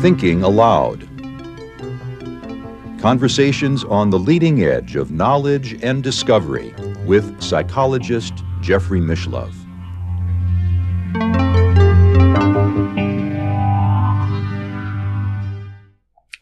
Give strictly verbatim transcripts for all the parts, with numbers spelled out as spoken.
Thinking Aloud. Conversations on the leading edge of knowledge and discovery with psychologist Jeffrey Mishlove.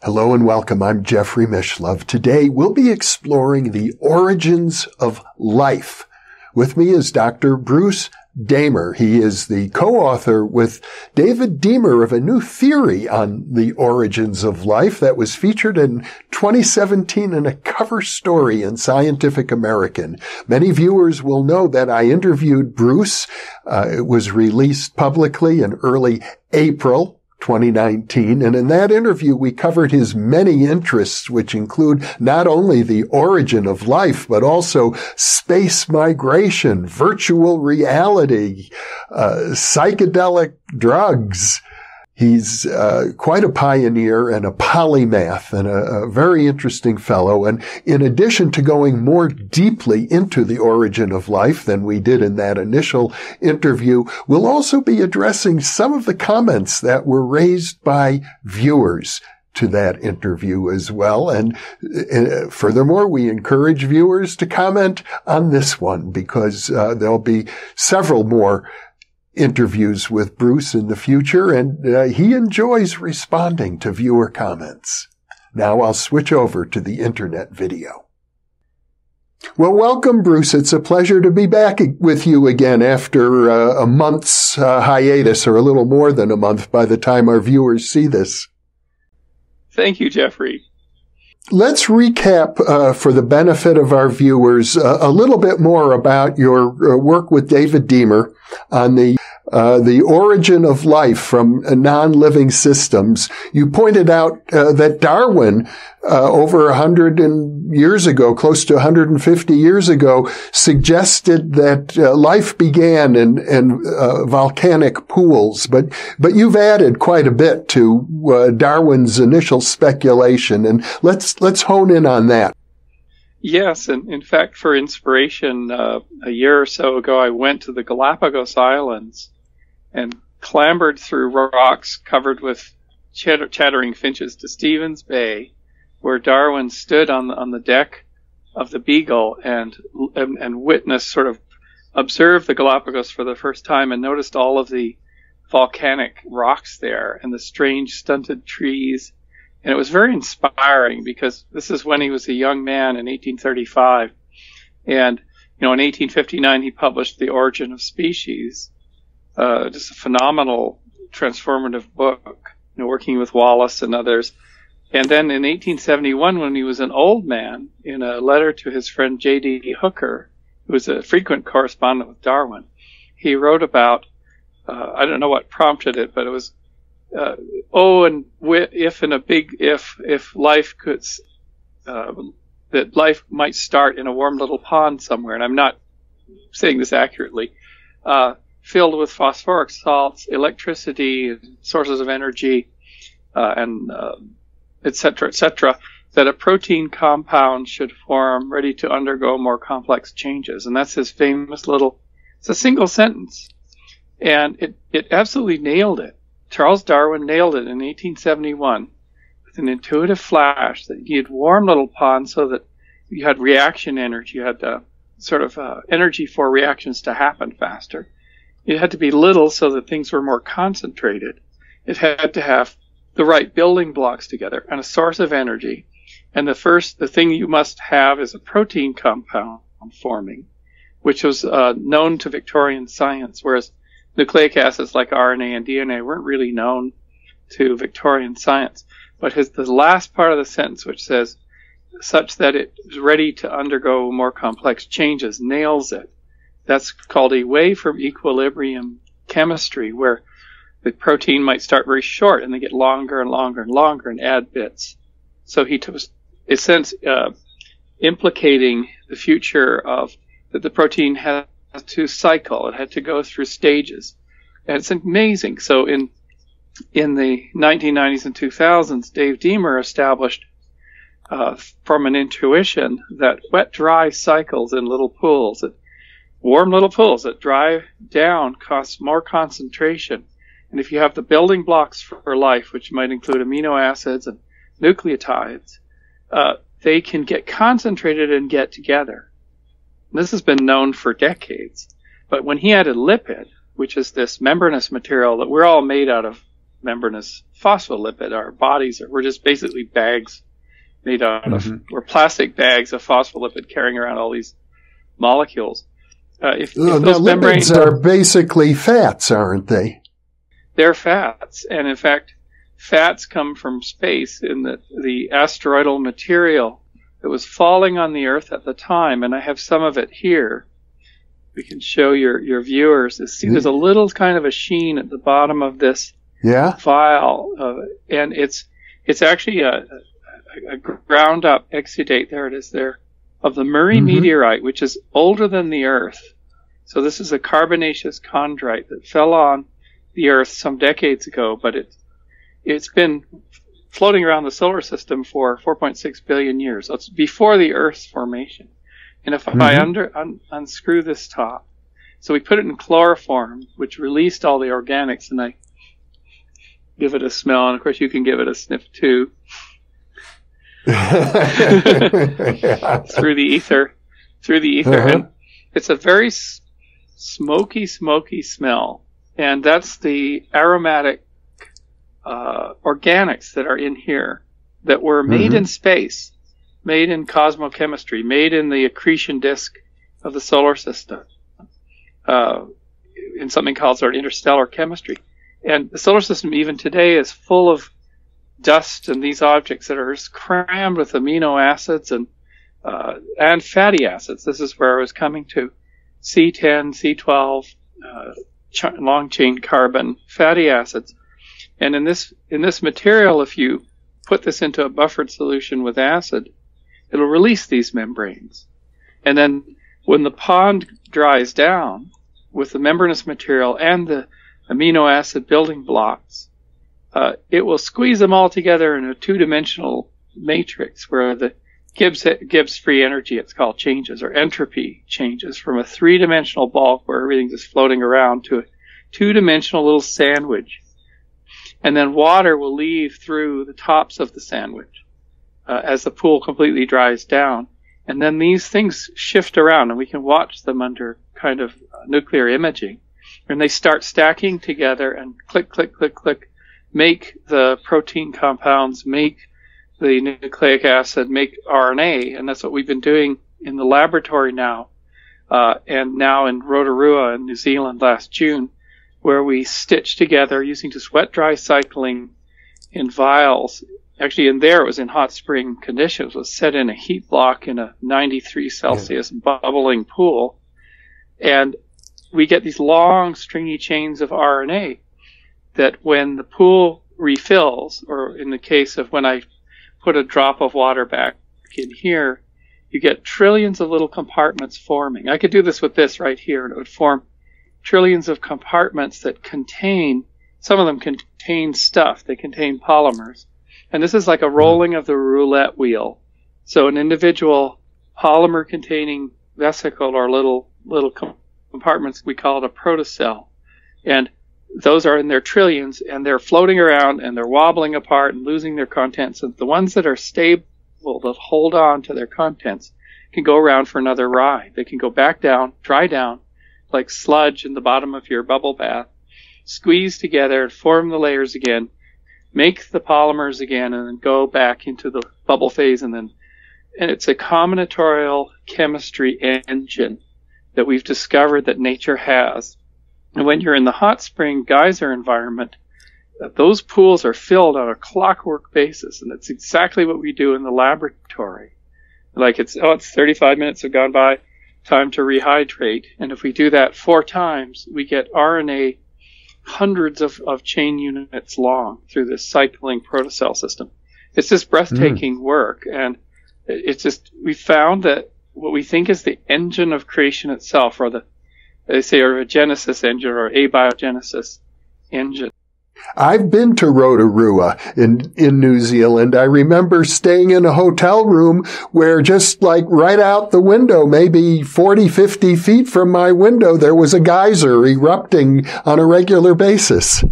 Hello and welcome. I'm Jeffrey Mishlove. Today we'll be exploring the origins of life. With me is Doctor Bruce Damer. He is the co-author with David Deamer of a new theory on the origins of life that was featured in twenty seventeen in a cover story in Scientific American. Many viewers will know that I interviewed Bruce. Uh, it was released publicly in early April twenty nineteen, and in that interview we covered his many interests, which include not only the origin of life, but also space migration, virtual reality, uh, psychedelic drugs. He's uh, quite a pioneer and a polymath and a, a very interesting fellow. And in addition to going more deeply into the origin of life than we did in that initial interview, we'll also be addressing some of the comments that were raised by viewers to that interview as well. And uh, furthermore, we encourage viewers to comment on this one because uh, there'll be several more interviews with Bruce in the future, and uh, he enjoys responding to viewer comments. Now I'll switch over to the internet video. Well, welcome, Bruce. It's a pleasure to be back with you again after uh, a month's uh, hiatus, or a little more than a month by the time our viewers see this. Thank you, Jeffrey. Let's recap, uh, for the benefit of our viewers, uh, a little bit more about your uh, work with David Deamer on the Uh, the origin of life from uh, non-living systems. You pointed out uh, that Darwin, uh, over a hundred years ago, close to one hundred fifty years ago, suggested that uh, life began in, in uh, volcanic pools. But but you've added quite a bit to uh, Darwin's initial speculation, and let's let's hone in on that. Yes, and in fact, for inspiration, uh, a year or so ago, I went to the Galapagos Islands and clambered through rocks covered with chatter chattering finches to Stevens Bay, where Darwin stood on the, on the deck of the Beagle and, and and witnessed, sort of observed the Galapagos for the first time, and noticed all of the volcanic rocks there and the strange stunted trees. And it was very inspiring because this is when he was a young man in eighteen thirty-five, and you know, in eighteen fifty-nine he published The Origin of Species. Uh, just a phenomenal, transformative book, you know, working with Wallace and others. And then in eighteen seventy-one, when he was an old man, in a letter to his friend J D Hooker, who was a frequent correspondent with Darwin, he wrote about, uh, I don't know what prompted it, but it was, uh, oh, and if in a big if, if life could, uh, that life might start in a warm little pond somewhere, and I'm not saying this accurately, uh, filled with phosphoric salts, electricity, sources of energy, uh, and uh, et cetera, et cetera, that a protein compound should form ready to undergo more complex changes. And that's his famous little, it's a single sentence. And it, it absolutely nailed it. Charles Darwin nailed it in eighteen seventy-one with an intuitive flash that you had warm little ponds so that you had reaction energy, you had uh, sort of uh, energy for reactions to happen faster. It had to be little so that things were more concentrated. It had to have the right building blocks together and a source of energy. And the first, the thing you must have is a protein compound forming, which was uh, known to Victorian science, whereas nucleic acids like R N A and D N A weren't really known to Victorian science. But his, the last part of the sentence, which says, such that it is ready to undergo more complex changes, nails it. That's called away from equilibrium chemistry, where the protein might start very short and they get longer and longer and longer and add bits. So he was, in a sense, uh, implicating the future of that the protein has to cycle. It had to go through stages. And it's amazing. So in in the nineteen nineties and two thousands, Dave Deamer established uh, from an intuition that wet-dry cycles in little pools, that warm little pools that dry down cost more concentration. And if you have the building blocks for life, which might include amino acids and nucleotides, uh, they can get concentrated and get together. And this has been known for decades. But when he added lipid, which is this membranous material that we're all made out of, membranous phospholipid, our bodies are, we're just basically bags made out mm-hmm. of, or plastic bags of phospholipid carrying around all these molecules. Uh, if, no, if those the membranes lipids are basically fats, aren't they? They're fats. And in fact, fats come from space in the, the asteroidal material that was falling on the Earth at the time. And I have some of it here. We can show your, your viewers. See, there's a little kind of a sheen at the bottom of this yeah. vial. Uh, and it's it's actually a, a, a ground-up exudate. There it is there. Of the Murray mm-hmm. meteorite, which is older than the Earth. So this is a carbonaceous chondrite that fell on the Earth some decades ago, but it, it's been floating around the solar system for four point six billion years. So it's before the Earth's formation. And if mm-hmm. I under, un, unscrew this top, so we put it in chloroform, which released all the organics, and I give it a smell, and of course you can give it a sniff too. through the ether, through the ether. Uh-huh. And it's a very s- smoky, smoky smell. And that's the aromatic uh, organics that are in here that were made mm-hmm. in space, made in cosmochemistry, made in the accretion disk of the solar system, uh, in something called our interstellar chemistry. And the solar system even today is full of dust and these objects that are crammed with amino acids and uh, and fatty acids. This is where I was coming to. C ten, C twelve, uh, ch- long chain carbon, fatty acids. And in this in this material, if you put this into a buffered solution with acid, it'll release these membranes. And then when the pond dries down with the membranous material and the amino acid building blocks, Uh, it will squeeze them all together in a two-dimensional matrix where the Gibbs, Gibbs free energy, it's called, changes, or entropy changes from a three-dimensional bulk where everything's just floating around to a two-dimensional little sandwich. And then water will leave through the tops of the sandwich uh, as the pool completely dries down. And then these things shift around, and we can watch them under kind of nuclear imaging. And they start stacking together and click, click, click, click, make the protein compounds, make the nucleic acid, make R N A, and that's what we've been doing in the laboratory now, uh, and now in Rotorua in New Zealand last June, where we stitched together using just wet-dry cycling in vials. Actually, in there, it was in hot spring conditions. It was set in a heat block in a ninety-three Celsius yeah. bubbling pool, and we get these long, stringy chains of R N A that when the pool refills, or in the case of when I put a drop of water back in here, you get trillions of little compartments forming. I could do this with this right here, and it would form trillions of compartments that contain, some of them contain stuff, they contain polymers. And this is like a rolling of the roulette wheel. So an individual polymer-containing vesicle or little little compartments, we call it a protocell. And those are in their trillions, and they're floating around, and they're wobbling apart and losing their contents. And the ones that are stable, that hold on to their contents, can go around for another ride. They can go back down, dry down, like sludge in the bottom of your bubble bath, squeeze together, form the layers again, make the polymers again, and then go back into the bubble phase. And then, and it's a combinatorial chemistry engine that we've discovered that nature has. And when you're in the hot spring geyser environment, those pools are filled on a clockwork basis, and that's exactly what we do in the laboratory. Like it's, oh, it's thirty-five minutes have gone by, time to rehydrate. And if we do that four times, we get R N A hundreds of, of chain units long through this cycling protocell system. It's just breathtaking mm. work, and it's just, we found that what we think is the engine of creation itself, or the They say, or a genesis engine or abiogenesis engine. I've been to Rotorua in, in New Zealand. I remember staying in a hotel room where just like right out the window, maybe forty, fifty feet from my window, there was a geyser erupting on a regular basis.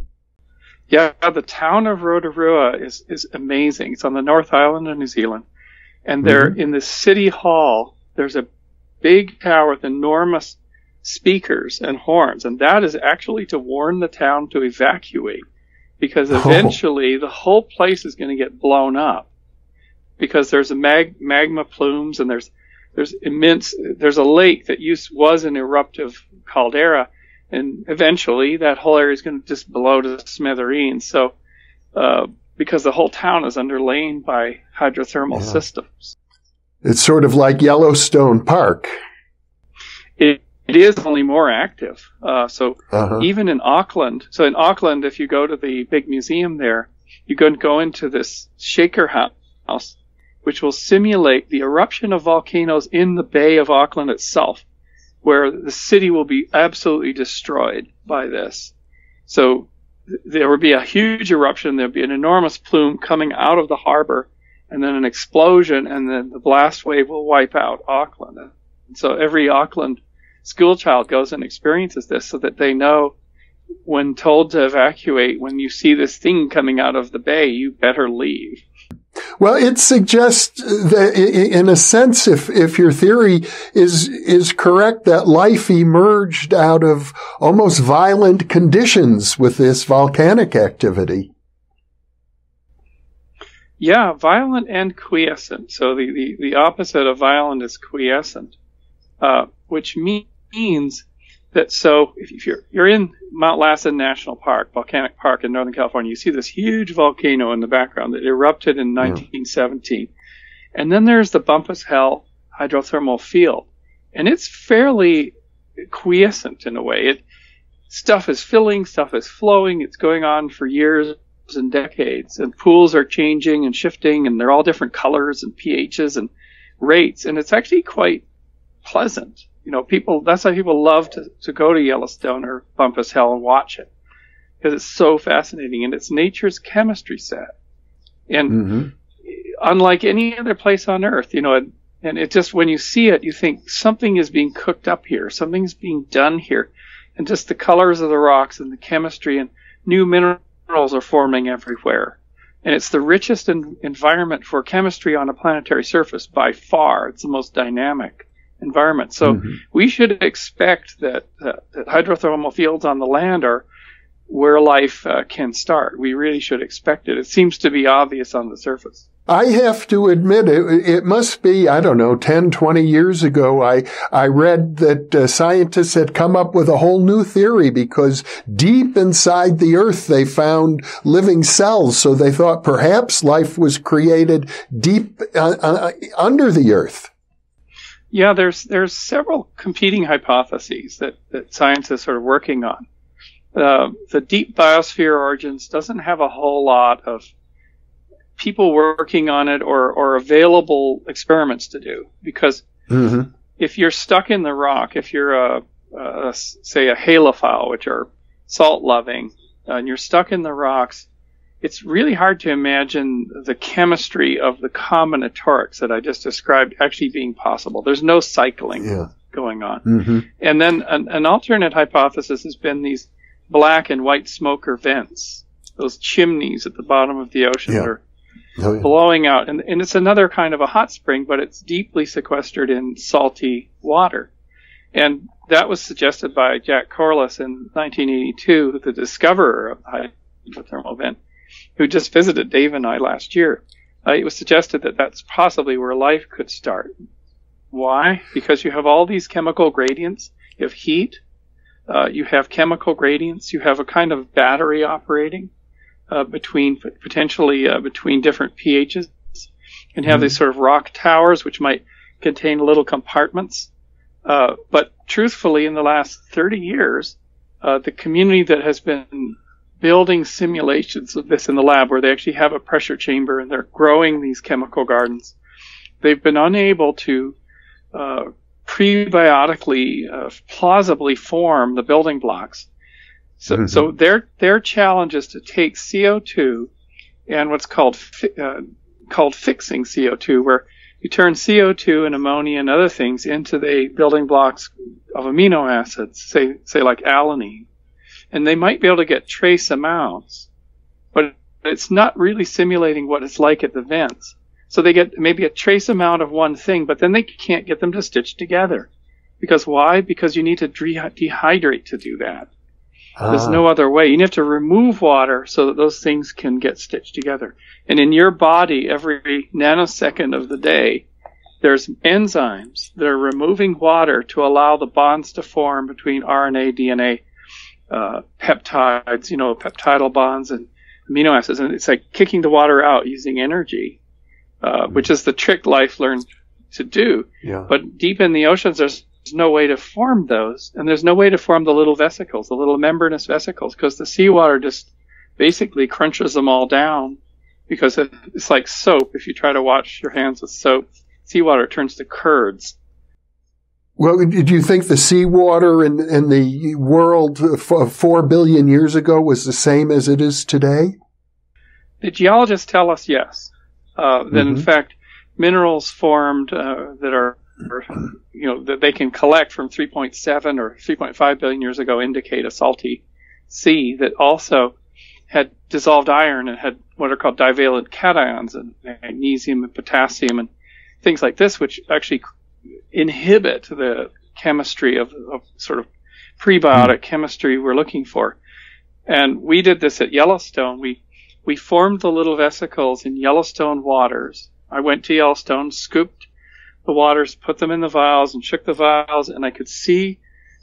Yeah, the town of Rotorua is, is amazing. It's on the North Island of New Zealand. And there, mm-hmm. in the city hall, there's a big tower with enormous speakers and horns. And that is actually to warn the town to evacuate. Because eventually oh. the whole place is going to get blown up because there's a mag magma plumes and there's there's immense there's a lake that used was an eruptive caldera, and eventually that whole area is going to just blow to smithereens. So uh, because the whole town is underlain by hydrothermal yeah. systems, it's sort of like Yellowstone Park. It, It is only more active. Uh, so uh-huh. even in Auckland, so in Auckland, if you go to the big museum there, you can go into this shaker house, which will simulate the eruption of volcanoes in the Bay of Auckland itself, where the city will be absolutely destroyed by this. So there would be a huge eruption. There'd be an enormous plume coming out of the harbor, and then an explosion, and then the blast wave will wipe out Auckland. And so every Auckland school child goes and experiences this so that they know when told to evacuate, when you see this thing coming out of the bay, you better leave. Well, it suggests that in a sense, if, if your theory is, is correct, that life emerged out of almost violent conditions with this volcanic activity. Yeah, violent and quiescent. So the, the, the opposite of violent is quiescent, uh, which means means that so if you're you're in Mount Lassen National Park, volcanic park in Northern California, you see this huge volcano in the background that erupted in nineteen seventeen. Mm. And then there's the Bumpass Hell hydrothermal field. And it's fairly quiescent in a way. It stuff is filling, stuff is flowing, it's going on for years and decades. And pools are changing and shifting, and they're all different colors and pHs and rates. And it's actually quite pleasant. You know, people, that's why people love to, to go to Yellowstone or Bumpass Hell and watch it, because it's so fascinating, and it's nature's chemistry set. And mm-hmm. unlike any other place on Earth, you know, and, and it just, when you see it, you think something is being cooked up here, something's being done here, and just the colors of the rocks and the chemistry and new minerals are forming everywhere. And it's the richest en- environment for chemistry on a planetary surface by far. It's the most dynamic environment. So mm-hmm. we should expect that, uh, that hydrothermal fields on the land are where life uh, can start. We really should expect it. It seems to be obvious on the surface. I have to admit, it, it must be, I don't know, ten, twenty years ago, I, I read that uh, scientists had come up with a whole new theory because deep inside the earth, they found living cells. So they thought perhaps life was created deep uh, uh, under the earth. Yeah, there's there's several competing hypotheses that, that scientists are working on. Uh, the deep biosphere origins doesn't have a whole lot of people working on it or, or available experiments to do. Because mm-hmm. if you're stuck in the rock, if you're, a, a, say, a halophile, which are salt-loving, and you're stuck in the rocks, it's really hard to imagine the chemistry of the combinatorics that I just described actually being possible. There's no cycling yeah. going on. Mm-hmm. And then an, an alternate hypothesis has been these black and white smoker vents, those chimneys at the bottom of the ocean yeah. that are oh, yeah. blowing out. And, and it's another kind of a hot spring, but it's deeply sequestered in salty water. And that was suggested by Jack Corliss in nineteen eighty-two, the discoverer of the hydrothermal vent, who just visited Dave and I last year. Uh, it was suggested that that's possibly where life could start. Why? Because you have all these chemical gradients. You have heat. Uh, you have chemical gradients. You have a kind of battery operating uh, between potentially uh, between different pHs, and have mm-hmm. these sort of rock towers which might contain little compartments. Uh, but truthfully, in the last thirty years, uh, the community that has been building simulations of this in the lab where they actually have a pressure chamber and they're growing these chemical gardens, they've been unable to uh, prebiotically, uh, plausibly form the building blocks So, mm-hmm. so their their challenge is to take C O two and what's called fi- uh, called fixing C O two, where you turn C O two and ammonia and other things into the building blocks of amino acids, say say like alanine, and they might be able to get trace amounts, but it's not really simulating what it's like at the vents. So they get maybe a trace amount of one thing, but then they can't get them to stitch together. Because why? Because you need to de- dehydrate to do that. Ah. There's no other way. You have to remove water so that those things can get stitched together. And in your body, every nanosecond of the day, there's enzymes that are removing water to allow the bonds to form between R N A, D N A, uh, peptides, you know, peptidal bonds and amino acids. And it's like kicking the water out using energy, uh, mm-hmm. which is the trick life learned to do. Yeah. But deep in the oceans, there's There's no way to form those, and there's no way to form the little vesicles, the little membranous vesicles, because the seawater just basically crunches them all down, because it's like soap. If you try to wash your hands with soap, seawater turns to curds. Well, do you think the seawater in, in the world of four billion years ago was the same as it is today? The geologists tell us yes. Uh, that mm-hmm. in fact, minerals formed uh, that are Or, you know, that they can collect from three point seven or three point five billion years ago indicate a salty sea that also had dissolved iron and had what are called divalent cations and magnesium and potassium and things like this, which actually inhibit the chemistry of, of sort of prebiotic chemistry we're looking for. And we did this at Yellowstone. We, we formed the little vesicles in Yellowstone waters. I went to Yellowstone, scooped the waters, put them in the vials and shook the vials, and I could see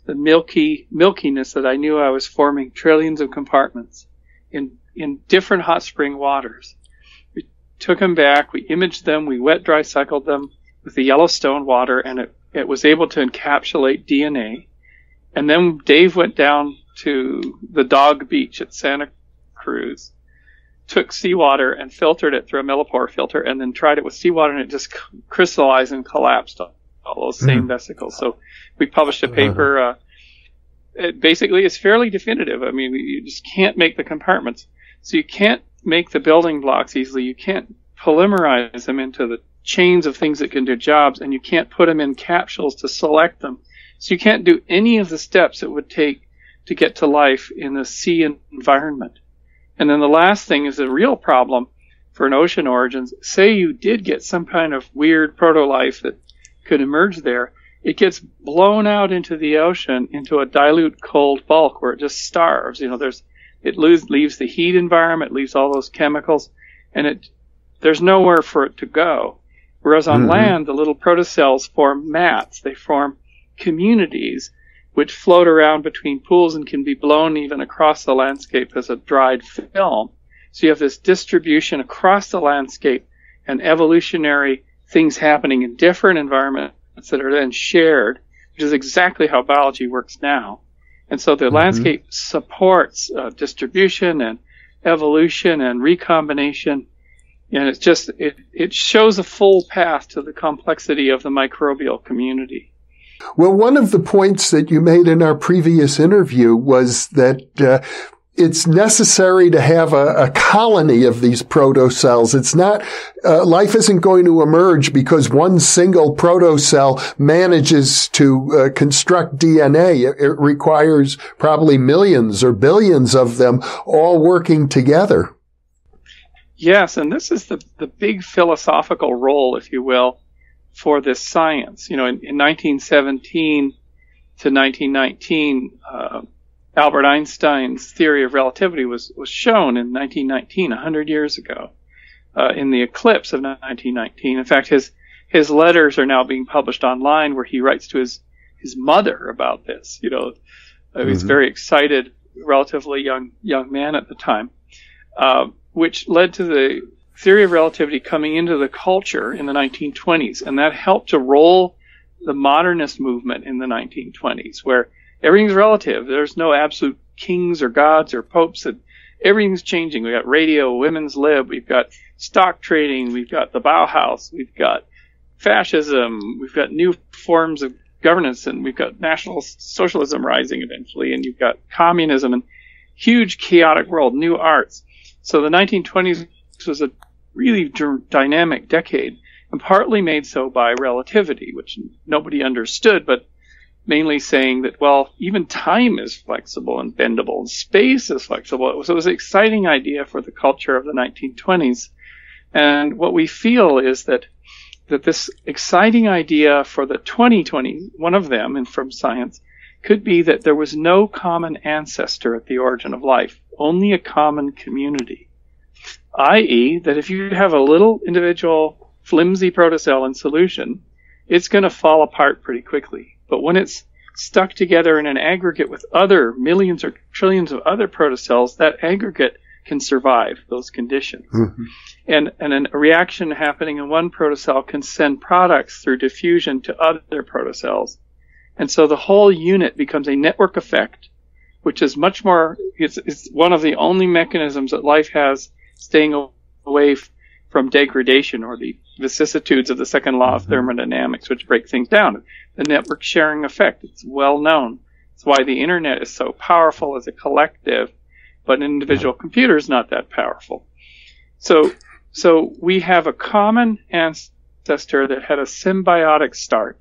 the milky milkiness that I knew I was forming trillions of compartments in, in different hot spring waters. We took them back, we imaged them, we wet dry cycled them with the Yellowstone water, and it, it was able to encapsulate D N A. And then Dave went down to the dog beach at Santa Cruz, took seawater and filtered it through a millipore filter and then tried it with seawater, and it just crystallized and collapsed all, all those same mm. vesicles. So we published a paper. Uh, it basically is fairly definitive. I mean, you just can't make the compartments. So you can't make the building blocks easily. You can't polymerize them into the chains of things that can do jobs, and you can't put them in capsules to select them. So you can't do any of the steps it would take to get to life in the sea environment. And then the last thing is a real problem for an ocean origins. Say you did get some kind of weird proto-life that could emerge there. It gets blown out into the ocean into a dilute cold bulk where it just starves. You know, there's it lose, leaves the heat environment, leaves all those chemicals, and it there's nowhere for it to go. Whereas on mm-hmm. land, the little protocells form mats. They form communities which float around between pools and can be blown even across the landscape as a dried film. So you have this distribution across the landscape and evolutionary things happening in different environments that are then shared, which is exactly how biology works now. And so the mm-hmm. landscape supports uh, distribution and evolution and recombination. And it's just, it, it shows a full path to the complexity of the microbial community. Well, one of the points that you made in our previous interview was that uh, it's necessary to have a, a colony of these protocells. It's not, uh, life isn't going to emerge because one single protocell manages to uh, construct D N A. It, it requires probably millions or billions of them all working together. Yes, and this is the, the big philosophical role, if you will, for this science. You know, in, in nineteen seventeen to nineteen nineteen, uh, Albert Einstein's theory of relativity was, was shown in nineteen nineteen, one hundred years ago, uh, in the eclipse of nineteen nineteen. In fact, his, his letters are now being published online where he writes to his, his mother about this. You know, mm-hmm. he's a very excited, relatively young, young man at the time, uh, which led to the theory of relativity coming into the culture in the nineteen twenties, and that helped to roll the modernist movement in the nineteen twenties, where everything's relative. There's no absolute kings or gods or popes, and everything's changing. We've got radio, women's lib, we've got stock trading, we've got the Bauhaus, we've got fascism, we've got new forms of governance, and we've got National Socialism rising eventually, and you've got communism, and huge chaotic world, new arts. So the nineteen twenties was a really dynamic decade, and partly made so by relativity, which nobody understood, but mainly saying that, well, even time is flexible and bendable, and space is flexible. So it was an exciting idea for the culture of the nineteen twenties. And what we feel is that that this exciting idea for the twenty twenties, one of them, and from science, could be that there was no common ancestor at the origin of life, only a common community. that is, that if you have a little individual flimsy protocell in solution, it's going to fall apart pretty quickly. But when it's stuck together in an aggregate with other millions or trillions of other protocells, that aggregate can survive those conditions. Mm-hmm. And, and a reaction happening in one protocell can send products through diffusion to other protocells. And so the whole unit becomes a network effect, which is much more, it's, it's one of the only mechanisms that life has staying away from degradation or the vicissitudes of the second law of thermodynamics, which break things down. The network sharing effect, it's well known. It's why the internet is so powerful as a collective, but an individual computer is not that powerful. So, so we have a common ancestor that had a symbiotic start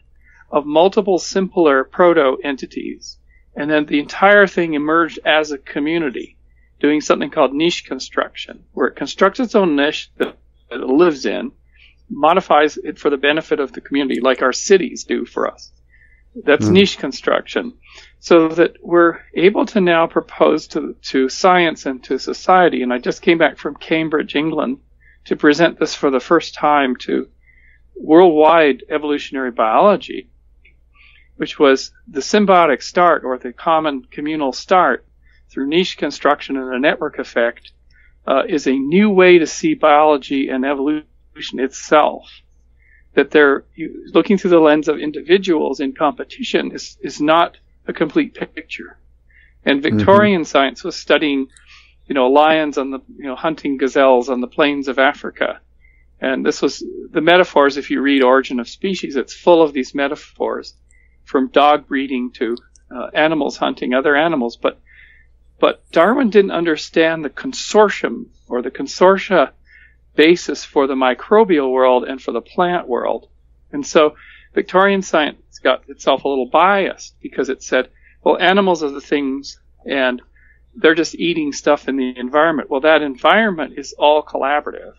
of multiple simpler proto-entities, and then the entire thing emerged as a community, doing something called niche construction, where it constructs its own niche that it lives in, modifies it for the benefit of the community, like our cities do for us. That's mm-hmm. niche construction. So that we're able to now propose to, to science and to society, and I just came back from Cambridge, England, to present this for the first time to worldwide evolutionary biology, which was the symbiotic start or the common communal start through niche construction and a network effect uh, is a new way to see biology and evolution itself. That they're you, looking through the lens of individuals in competition is, is not a complete picture. And Victorian mm-hmm. science was studying, you know, lions on the, you know, hunting gazelles on the plains of Africa. And this was the metaphors. If you read Origin of Species, it's full of these metaphors, from dog breeding to uh, animals hunting other animals. But But Darwin didn't understand the consortium or the consortia basis for the microbial world and for the plant world. And so Victorian science got itself a little biased because it said, well, animals are the things and they're just eating stuff in the environment. Well, that environment is all collaborative.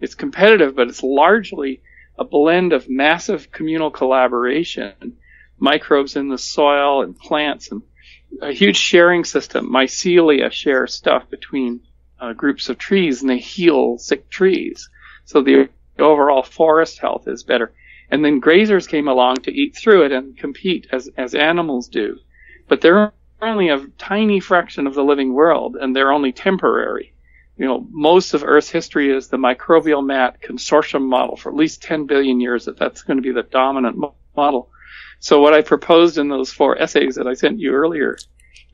It's competitive, but it's largely a blend of massive communal collaboration, microbes in the soil and plants and a huge sharing system. Mycelia share stuff between uh, groups of trees, and they heal sick trees. So the overall forest health is better. And then grazers came along to eat through it and compete as, as animals do. But they're only a tiny fraction of the living world, and they're only temporary. You know, most of Earth's history is the microbial mat consortium model for at least ten billion years, that that's going to be the dominant model. So what I proposed in those four essays that I sent you earlier,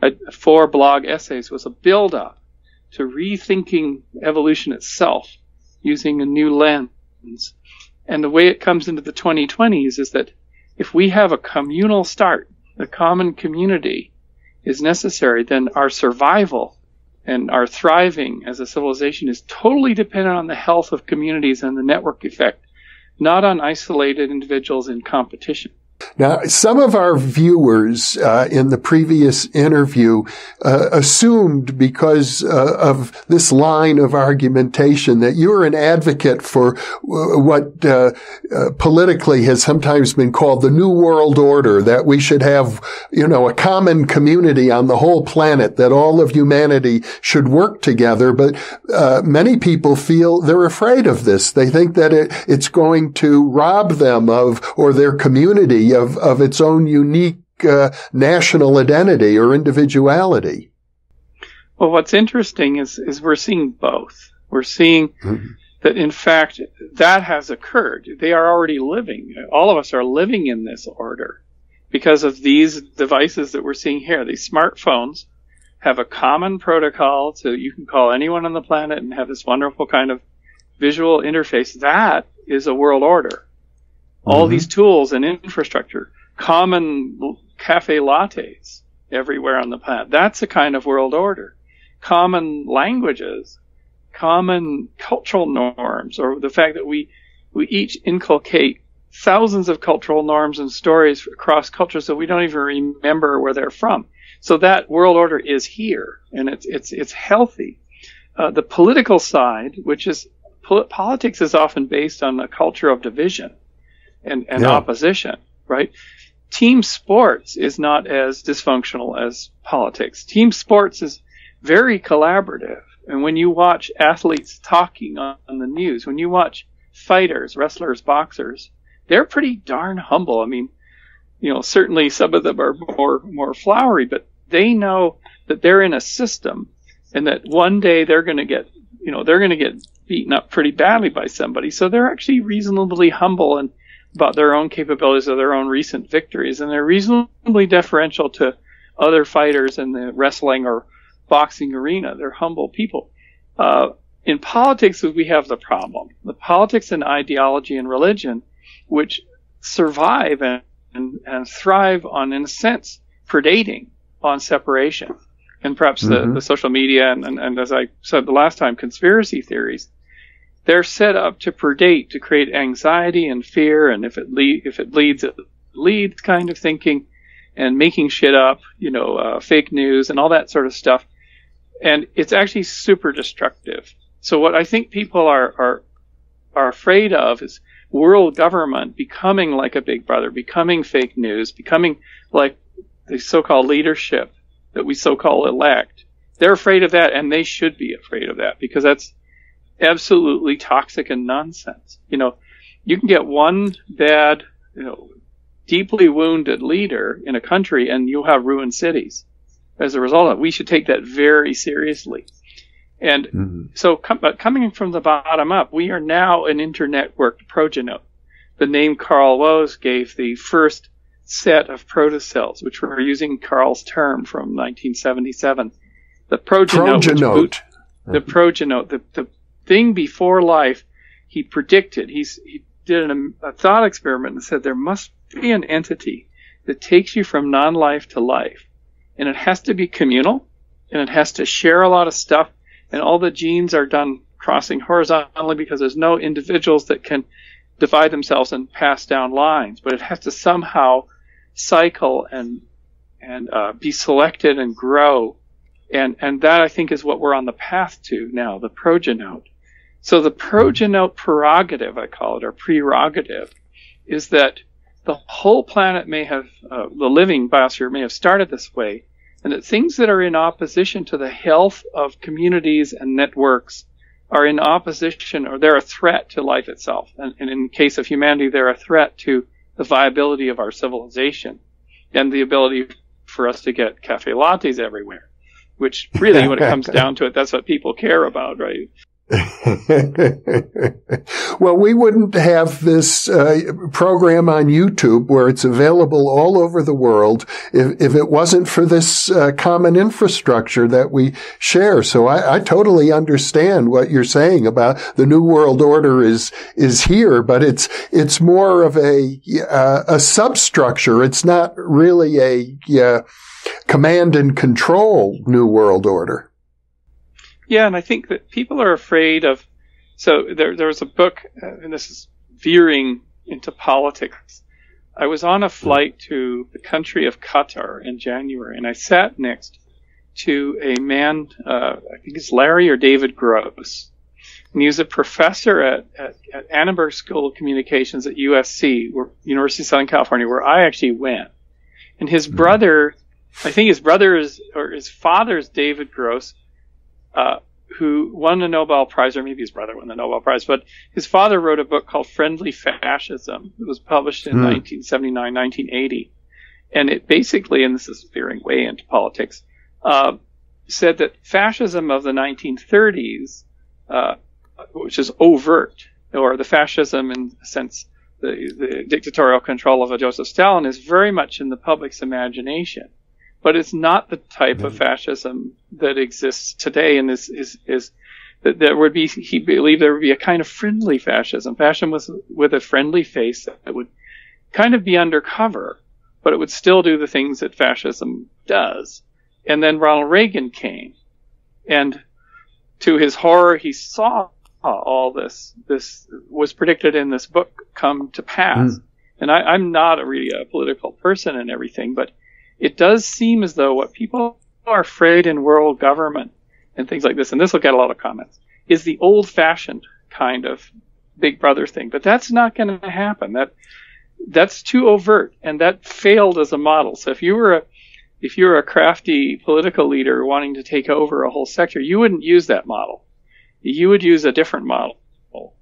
uh, four blog essays, was a build-up to rethinking evolution itself using a new lens. And the way it comes into the twenty twenties is that if we have a communal start, the common community is necessary, then our survival and our thriving as a civilization is totally dependent on the health of communities and the network effect, not on isolated individuals in competition. Now, some of our viewers uh, in the previous interview uh, assumed, because uh, of this line of argumentation, that you're an advocate for what uh, uh, politically has sometimes been called the New World Order, that we should have, you know, a common community on the whole planet, that all of humanity should work together. But uh, many people feel they're afraid of this. They think that it, it's going to rob them of, or their community, of Of, of its own unique uh, national identity or individuality. Well, what's interesting is, is we're seeing both. We're seeing mm-hmm. that, in fact, that has occurred. They are already living. All of us are living in this order because of these devices that we're seeing here. These smartphones have a common protocol, so you can call anyone on the planet and have this wonderful kind of visual interface. That is a world order. All mm-hmm. these tools and infrastructure, common cafe lattes everywhere on the planet. That's a kind of world order. common languages, common cultural norms, or the fact that we, we each inculcate thousands of cultural norms and stories across cultures that we don't even remember where they're from. So that world order is here, and it's it's it's healthy. Uh, the political side, which is pol politics, is often based on a culture of division and, and yeah. opposition, right? Team sports is not as dysfunctional as politics. Team sports is very collaborative. And when you watch athletes talking on, on the news, when you watch fighters, wrestlers, boxers, they're pretty darn humble. I mean, you know, certainly some of them are more, more flowery, but they know that they're in a system and that one day they're going to get, you know, they're going to get beaten up pretty badly by somebody. So they're actually reasonably humble and about their own capabilities or their own recent victories. And they're reasonably deferential to other fighters in the wrestling or boxing arena. They're humble people. Uh, in politics, we have the problem. The politics and ideology and religion, which survive and, and, and thrive on, in a sense, predating on separation. And perhaps mm-hmm. the, the social media and, and, and, as I said the last time, conspiracy theories, they're set up to predate, to create anxiety and fear, and if it, le if it leads, it leads kind of thinking, and making shit up, you know, uh, fake news and all that sort of stuff. And it's actually super destructive. So what I think people are, are, are afraid of is world government becoming like a Big Brother, becoming fake news, becoming like the so-called leadership that we so-called elect. They're afraid of that, and they should be afraid of that, because that's absolutely toxic and nonsense. You know, you can get one bad, you know, deeply wounded leader in a country and you'll have ruined cities. As a result of it, we should take that very seriously. And mm-hmm. so com but coming from the bottom up, we are now an internetworked progenote. The name Carl Woese gave the first set of protocells, which were using Carl's term from nineteen seventy-seven. The progenote. Progenote. Which, the mm-hmm. progenote. The, the thing before life, he predicted. He's, he did an, a thought experiment and said there must be an entity that takes you from non-life to life, and it has to be communal, and it has to share a lot of stuff, and all the genes are done crossing horizontally because there's no individuals that can divide themselves and pass down lines, but it has to somehow cycle and and uh, be selected and grow, and and that I think is what we're on the path to now, the progenote. So the progenote prerogative, I call it, or prerogative, is that the whole planet may have, uh, the living biosphere may have started this way, and that things that are in opposition to the health of communities and networks are in opposition, or they're a threat to life itself. And, and in the case of humanity, they're a threat to the viability of our civilization and the ability for us to get cafe lattes everywhere, which really, when it comes down to it, that's what people care about, right? Well, we wouldn't have this uh, program on YouTube where it's available all over the world if, if it wasn't for this uh, common infrastructure that we share. So I, I totally understand what you're saying about the New World Order is is here, but it's it's more of a uh, a substructure. It's not really a uh, command and control New World Order. Yeah, and I think that people are afraid of, so there, there was a book, uh, and this is veering into politics. I was on a flight to the country of Qatar in January, and I sat next to a man, uh, I think it's Larry or David Gross, and he was a professor at, at, at Annenberg School of Communications at U S C, where, University of Southern California, where I actually went. And his brother, I think his brother is, or his father's David Gross, Uh, who won the Nobel Prize, or maybe his brother won the Nobel Prize, but his father wrote a book called Friendly Fascism. It was published in mm. nineteen seventy-nine, nineteen eighty. And it basically, and this is veering way into politics, uh, said that fascism of the nineteen thirties, uh, which is overt, or the fascism in a sense, the, the dictatorial control of Joseph Stalin, is very much in the public's imagination. But it's not the type of fascism that exists today, and is is is that there would be. He believed there would be a kind of friendly fascism, fascism with with a friendly face that would kind of be undercover, but it would still do the things that fascism does. And then Ronald Reagan came, And to his horror, he saw all this. This was predicted in this book come to pass. Mm. And I, I'm not a really a political person and everything, but it does seem as though what people are afraid in world government and things like this, and this will get a lot of comments, is the old-fashioned kind of Big Brother thing. But that's not going to happen. That that's too overt, and that failed as a model. So if you were a if you were a crafty political leader wanting to take over a whole sector, you wouldn't use that model. You would use a different model.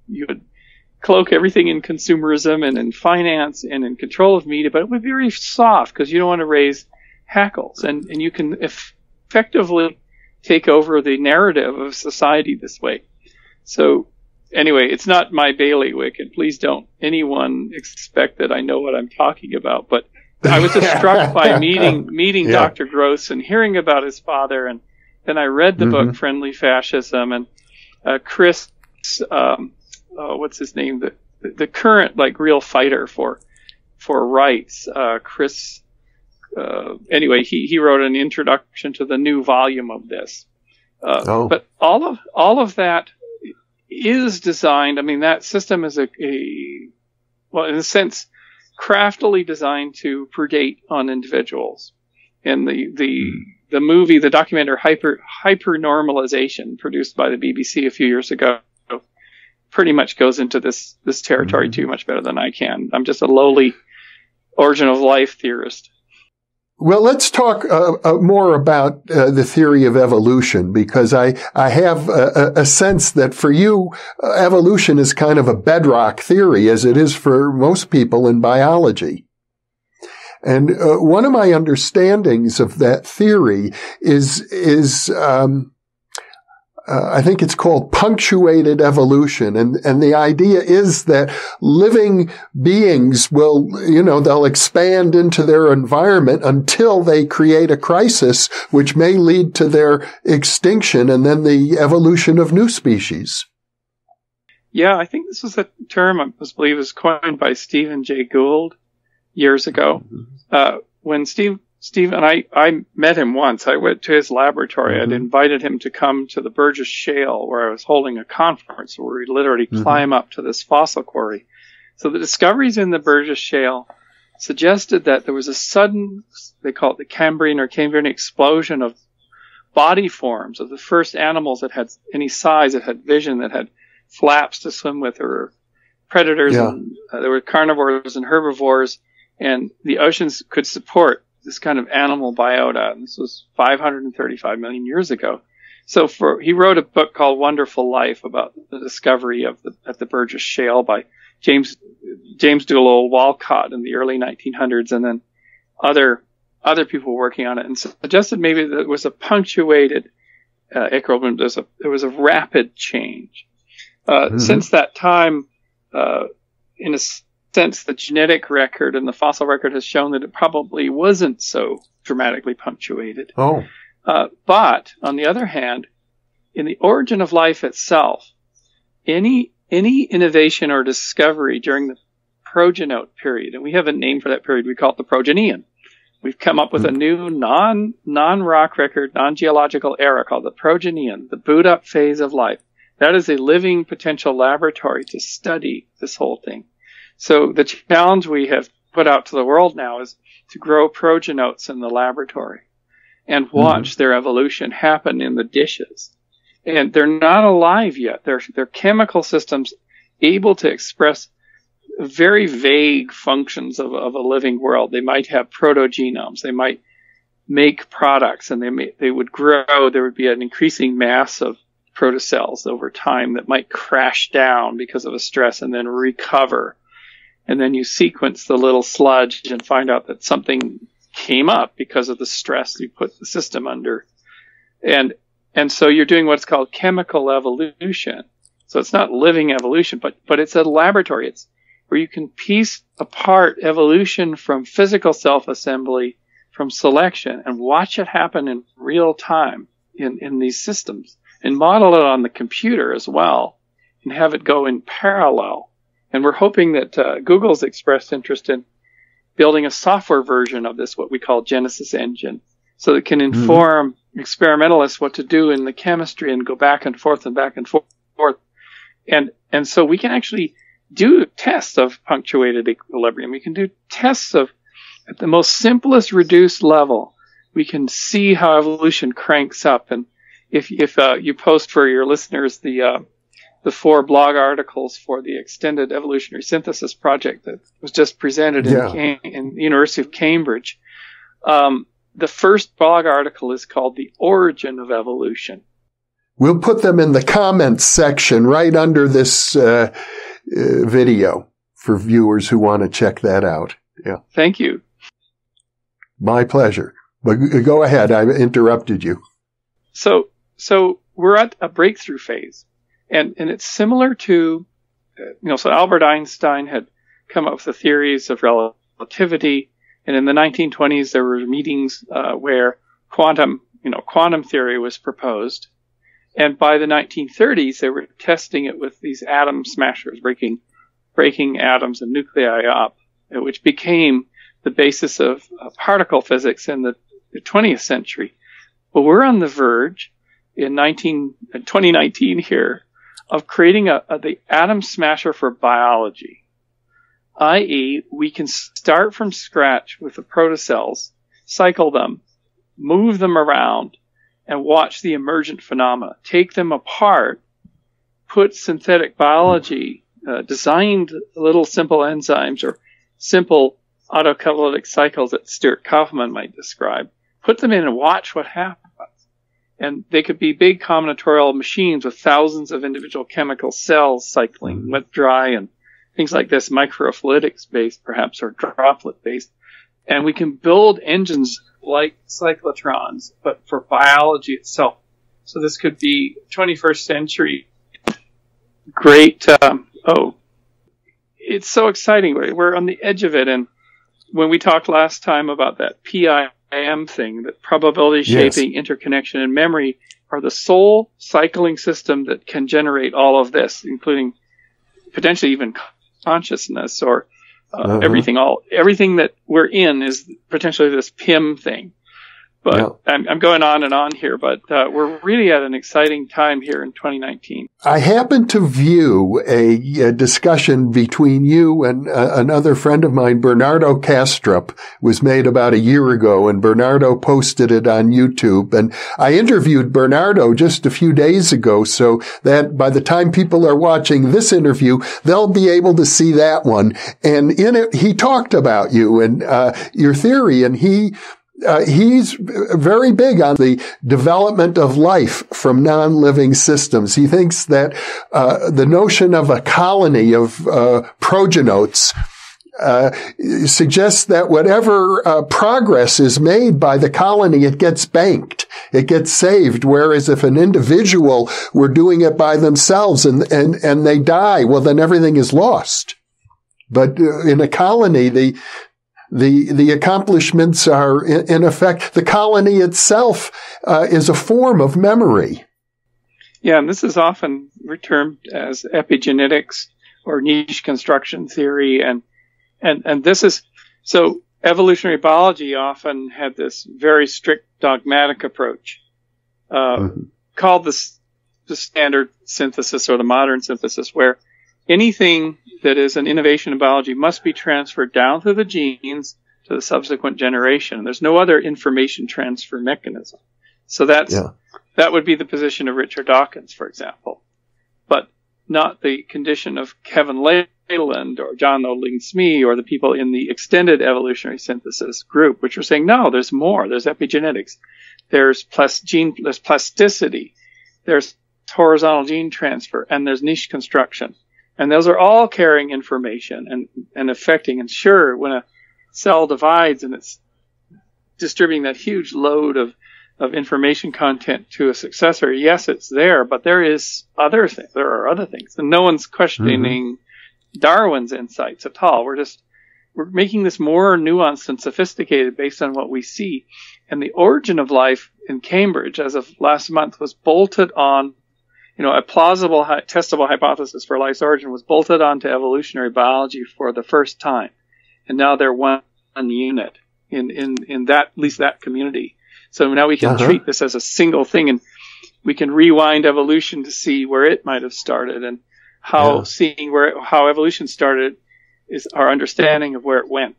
You would cloak everything in consumerism and in finance and in control of media, but it would be very soft because you don't want to raise hackles. And, and you can effectively take over the narrative of society this way. So anyway, it's not my bailiwick, and please don't anyone expect that I know what I'm talking about. But I was just struck by meeting meeting yeah. Doctor Gross and hearing about his father. And then I read the mm-hmm. book, Friendly Fascism, and uh, Chris... Um, Uh, what's his name? The the current like real fighter for for rights, uh, Chris. Uh, anyway, he he wrote an introduction to the new volume of this. Uh, oh. But all of all of that is designed. I mean, that system is a, a well, in a sense, craftily designed to predate on individuals. And the the mm. the movie, the documentary Hyper Hyper Normalization, produced by the B B C a few years ago, pretty much goes into this this territory mm-hmm. too much better than I can. I'm just a lowly origin of life theorist. Well, let's talk uh, uh, more about uh, the theory of evolution, because I I have a, a sense that for you, uh, evolution is kind of a bedrock theory, as it is for most people in biology. And uh, one of my understandings of that theory is is um Uh, I think it's called punctuated evolution. And, and the idea is that living beings will, you know, they'll expand into their environment until they create a crisis, which may lead to their extinction and then the evolution of new species. Yeah, I think this was a term I believe was coined by Stephen Jay Gould years ago. Mm-hmm. Uh, when Steve Steve and I, I met him once. I went to his laboratory. Mm-hmm. I'd invited him to come to the Burgess Shale, where I was holding a conference where we literally mm-hmm. climb up to this fossil quarry. So the discoveries in the Burgess Shale suggested that there was a sudden, they call it the Cambrian or Cambrian explosion of body forms of the first animals that had any size, that had vision, that had flaps to swim with, or predators. Yeah. And, uh, there were carnivores and herbivores, and the oceans could support this kind of animal biota. And this was five hundred thirty-five million years ago. So for, he wrote a book called Wonderful Life about the discovery of the, at the Burgess Shale by James, James Doolittle Walcott in the early nineteen hundreds, and then other, other people working on it, and suggested maybe that it was a punctuated, uh, equilibrium. There's a, there was a rapid change. Uh, mm-hmm. Since that time, uh, in a, since the genetic record and the fossil record has shown that it probably wasn't so dramatically punctuated. Oh. Uh, but on the other hand, in the origin of life itself, any, any innovation or discovery during the progenote period, and we have a name for that period, we call it the progenean. We've come up with mm-hmm. a new non, non-rock record, non-geological era called the progenean, the boot up phase of life. That is a living potential laboratory to study this whole thing. So the challenge we have put out to the world now is to grow progenotes in the laboratory and watch mm-hmm. their evolution happen in the dishes. And they're not alive yet. They're, they're chemical systems able to express very vague functions of, of a living world. They might have protogenomes. They might make products, and they, may, they would grow. There would be an increasing mass of protocells over time that might crash down because of a stress and then recover. And then you sequence the little sludge and find out that something came up because of the stress you put the system under. And and so you're doing what's called chemical evolution. So it's not living evolution, but but it's a laboratory. It's where you can piece apart evolution from physical self-assembly, from selection, and watch it happen in real time in, in these systems, and model it on the computer as well and have it go in parallel. And we're hoping that uh, Google's expressed interest in building a software version of this, what we call Genesis Engine, so that can inform mm-hmm. experimentalists what to do in the chemistry and go back and forth and back and forth. And and so we can actually do tests of punctuated equilibrium. We can do tests of, at the most simplest reduced level, we can see how evolution cranks up. And if if uh, you post for your listeners the uh, the four blog articles for the Extended Evolutionary Synthesis project that was just presented yeah. in, in the University of Cambridge, um, the first blog article is called The Origin of Evolution. We'll put them in the comments section right under this uh, uh, video for viewers who want to check that out. Yeah. Thank you. My pleasure. But go ahead. I interrupted you. So, so we're at a breakthrough phase, and and it's similar to, uh, you know, so Albert Einstein had come up with the theories of relativity, and in the nineteen twenties there were meetings uh, where quantum, you know, quantum theory was proposed. And by the nineteen thirties, they were testing it with these atom smashers, breaking, breaking atoms and nuclei up, which became the basis of uh, particle physics in the, the twentieth century. But we're on the verge in nineteen, uh, twenty nineteen here of creating a, a, the atom smasher for biology, that is we can start from scratch with the protocells, cycle them, move them around, and watch the emergent phenomena, take them apart, put synthetic biology, uh, designed little simple enzymes or simple autocatalytic cycles that Stuart Kaufman might describe, put them in and watch what happens. And they could be big combinatorial machines with thousands of individual chemical cells cycling, wet, dry, and things like this, microfluidics-based perhaps, or droplet-based. And we can build engines like cyclotrons, but for biology itself. So this could be twenty-first century great, um, oh, it's so exciting. We're on the edge of it. And when we talked last time about that P I M thing, that probability shaping, yes. interconnection, and memory are the sole cycling system that can generate all of this, including potentially even consciousness or Uh, uh-huh. Everything, all everything that we're in is potentially this P I M thing. But yeah. I'm, I'm going on and on here, but uh, we're really at an exciting time here in twenty nineteen. I happened to view a, a discussion between you and uh, another friend of mine, Bernardo Kastrup, was made about a year ago, and Bernardo posted it on YouTube. And I interviewed Bernardo just a few days ago, so that by the time people are watching this interview, they'll be able to see that one. And in it, he talked about you and uh, your theory, and he... Uh, he's very big on the development of life from non-living systems. He thinks that uh, the notion of a colony of uh, progenotes uh, suggests that whatever uh, progress is made by the colony, it gets banked. It gets saved, whereas if an individual were doing it by themselves and, and, and they die, well, then everything is lost. But uh, in a colony, the The, the accomplishments are, in, in effect, the colony itself uh, is a form of memory. Yeah, and this is often termed as epigenetics or niche construction theory. And, and, and this is, so evolutionary biology often had this very strict dogmatic approach uh, mm-hmm. called the, the standard synthesis or the modern synthesis, where anything that is an innovation in biology must be transferred down through the genes to the subsequent generation. There's no other information transfer mechanism. So that's, yeah. that would be the position of Richard Dawkins, for example, but not the condition of Kevin Leyland or John Olding Smee or the people in the extended evolutionary synthesis group, which are saying, no, there's more. There's epigenetics. There's plus gene, there's plasticity. There's horizontal gene transfer, and there's niche construction. And those are all carrying information and, and affecting. And sure, when a cell divides and it's distributing that huge load of, of information content to a successor, yes, it's there, but there is other things. There are other things. And no one's questioning mm-hmm. Darwin's insights at all. We're just, we're making this more nuanced and sophisticated based on what we see. And the origin of life in Cambridge as of last month was bolted on You know, a plausible, testable hypothesis for life's origin was bolted onto evolutionary biology for the first time. And now they're one unit in, in, in that, at least that community. So now we can uh-huh. treat this as a single thing, and we can rewind evolution to see where it might have started, and how yeah. seeing where it, how evolution started is our understanding of where it went.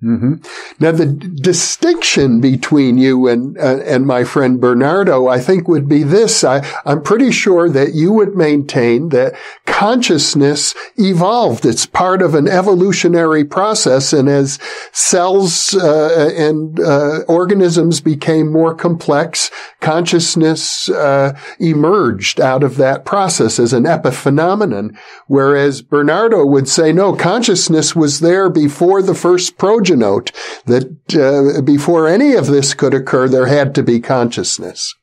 Mm-hmm. Now, the d- distinction between you and uh, and my friend Bernardo, I think, would be this. I, I'm pretty sure that you would maintain that consciousness evolved. It's part of an evolutionary process, and as cells uh, and uh, organisms became more complex, consciousness uh, emerged out of that process as an epiphenomenon, whereas Bernardo would say, no, consciousness was there before the first progeny. Note that uh, before any of this could occur, there had to be consciousness.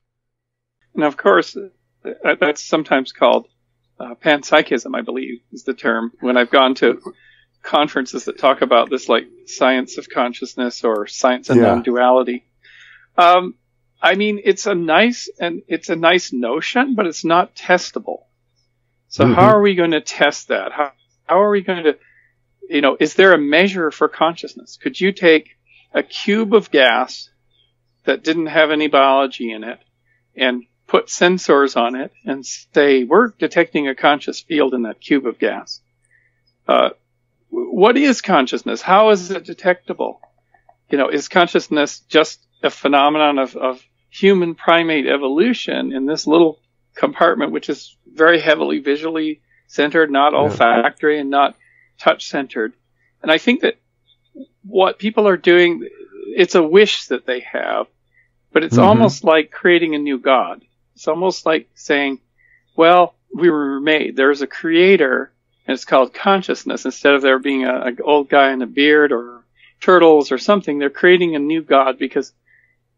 And of course, that's sometimes called uh, panpsychism, I believe, is the term. When I've gone to conferences that talk about this, like science of consciousness or science of yeah. non-duality, um, I mean, it's a nice and it's a nice notion, but it's not testable. So mm-hmm. how are we going to test that? How, how are we going to You know, is there a measure for consciousness? Could you take a cube of gas that didn't have any biology in it and put sensors on it and say, we're detecting a conscious field in that cube of gas? Uh, what is consciousness? How is it detectable? You know, is consciousness just a phenomenon of, of human primate evolution in this little compartment, which is very heavily visually centered, not olfactory and not touch-centered? And I think that what people are doing, it's a wish that they have, but it's mm-hmm. almost like creating a new god. It's almost like saying, well, we were made. There's a creator, and it's called consciousness. Instead of there being an old guy in a beard or turtles or something, they're creating a new god because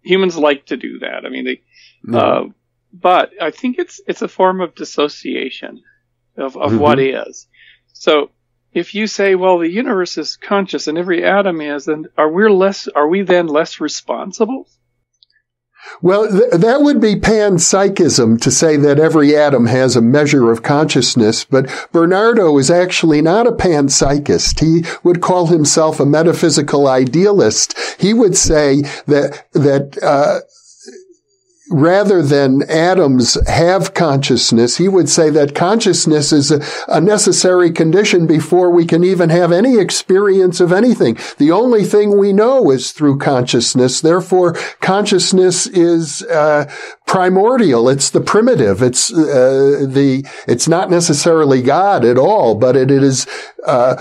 humans like to do that. I mean, they. Mm-hmm. Uh, but I think it's it's a form of dissociation of, of mm-hmm. what is. So if you say, well, the universe is conscious and every atom is, then are we less? Are we then less responsible? Well, th- that would be panpsychism, to say that every atom has a measure of consciousness, but Bernardo is actually not a panpsychist. He would call himself a metaphysical idealist. He would say that that uh rather than atoms have consciousness, he would say that consciousness is a, a necessary condition before we can even have any experience of anything. The only thing we know is through consciousness. Therefore, consciousness is uh, primordial. It's the primitive. It's uh, the. It's not necessarily God at all, but it, it is. Uh,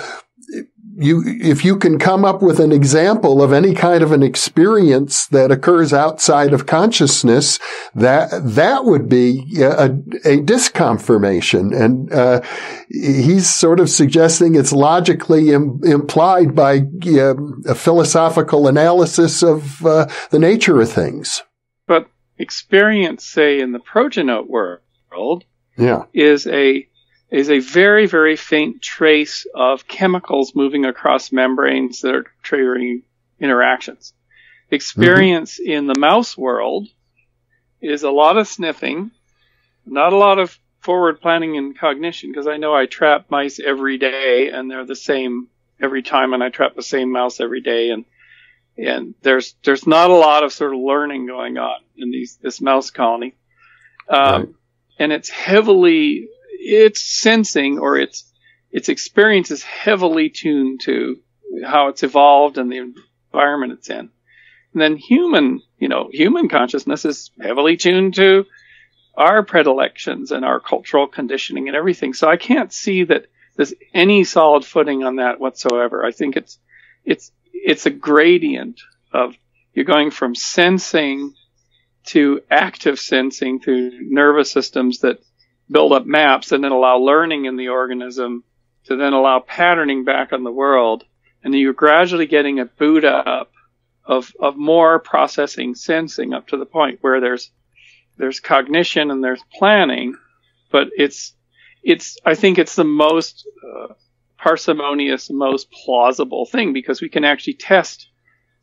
You, if you can come up with an example of any kind of an experience that occurs outside of consciousness, that that would be a, a disconfirmation. And uh, he's sort of suggesting it's logically im- implied by uh, a philosophical analysis of uh, the nature of things. But experience, say, in the progenote world, yeah. is a is a very, very faint trace of chemicals moving across membranes that are triggering interactions. Experience mm-hmm. in the mouse world is a lot of sniffing, not a lot of forward planning and cognition, because I know I trap mice every day, and they're the same every time, and I trap the same mouse every day, and and there's there's not a lot of sort of learning going on in these this mouse colony. Um, right. And it's heavily... It's sensing, or its its experience is heavily tuned to how it's evolved and the environment it's in. And then human, you know, human consciousness is heavily tuned to our predilections and our cultural conditioning and everything. So I can't see that there's any solid footing on that whatsoever. I think it's it's it's a gradient of you're going from sensing to active sensing through nervous systems that build up maps and then allow learning in the organism to then allow patterning back on the world. And you're gradually getting a boot up of, of more processing, sensing, up to the point where there's, there's cognition and there's planning, but it's, it's, I think it's the most uh, parsimonious, most plausible thing, because we can actually test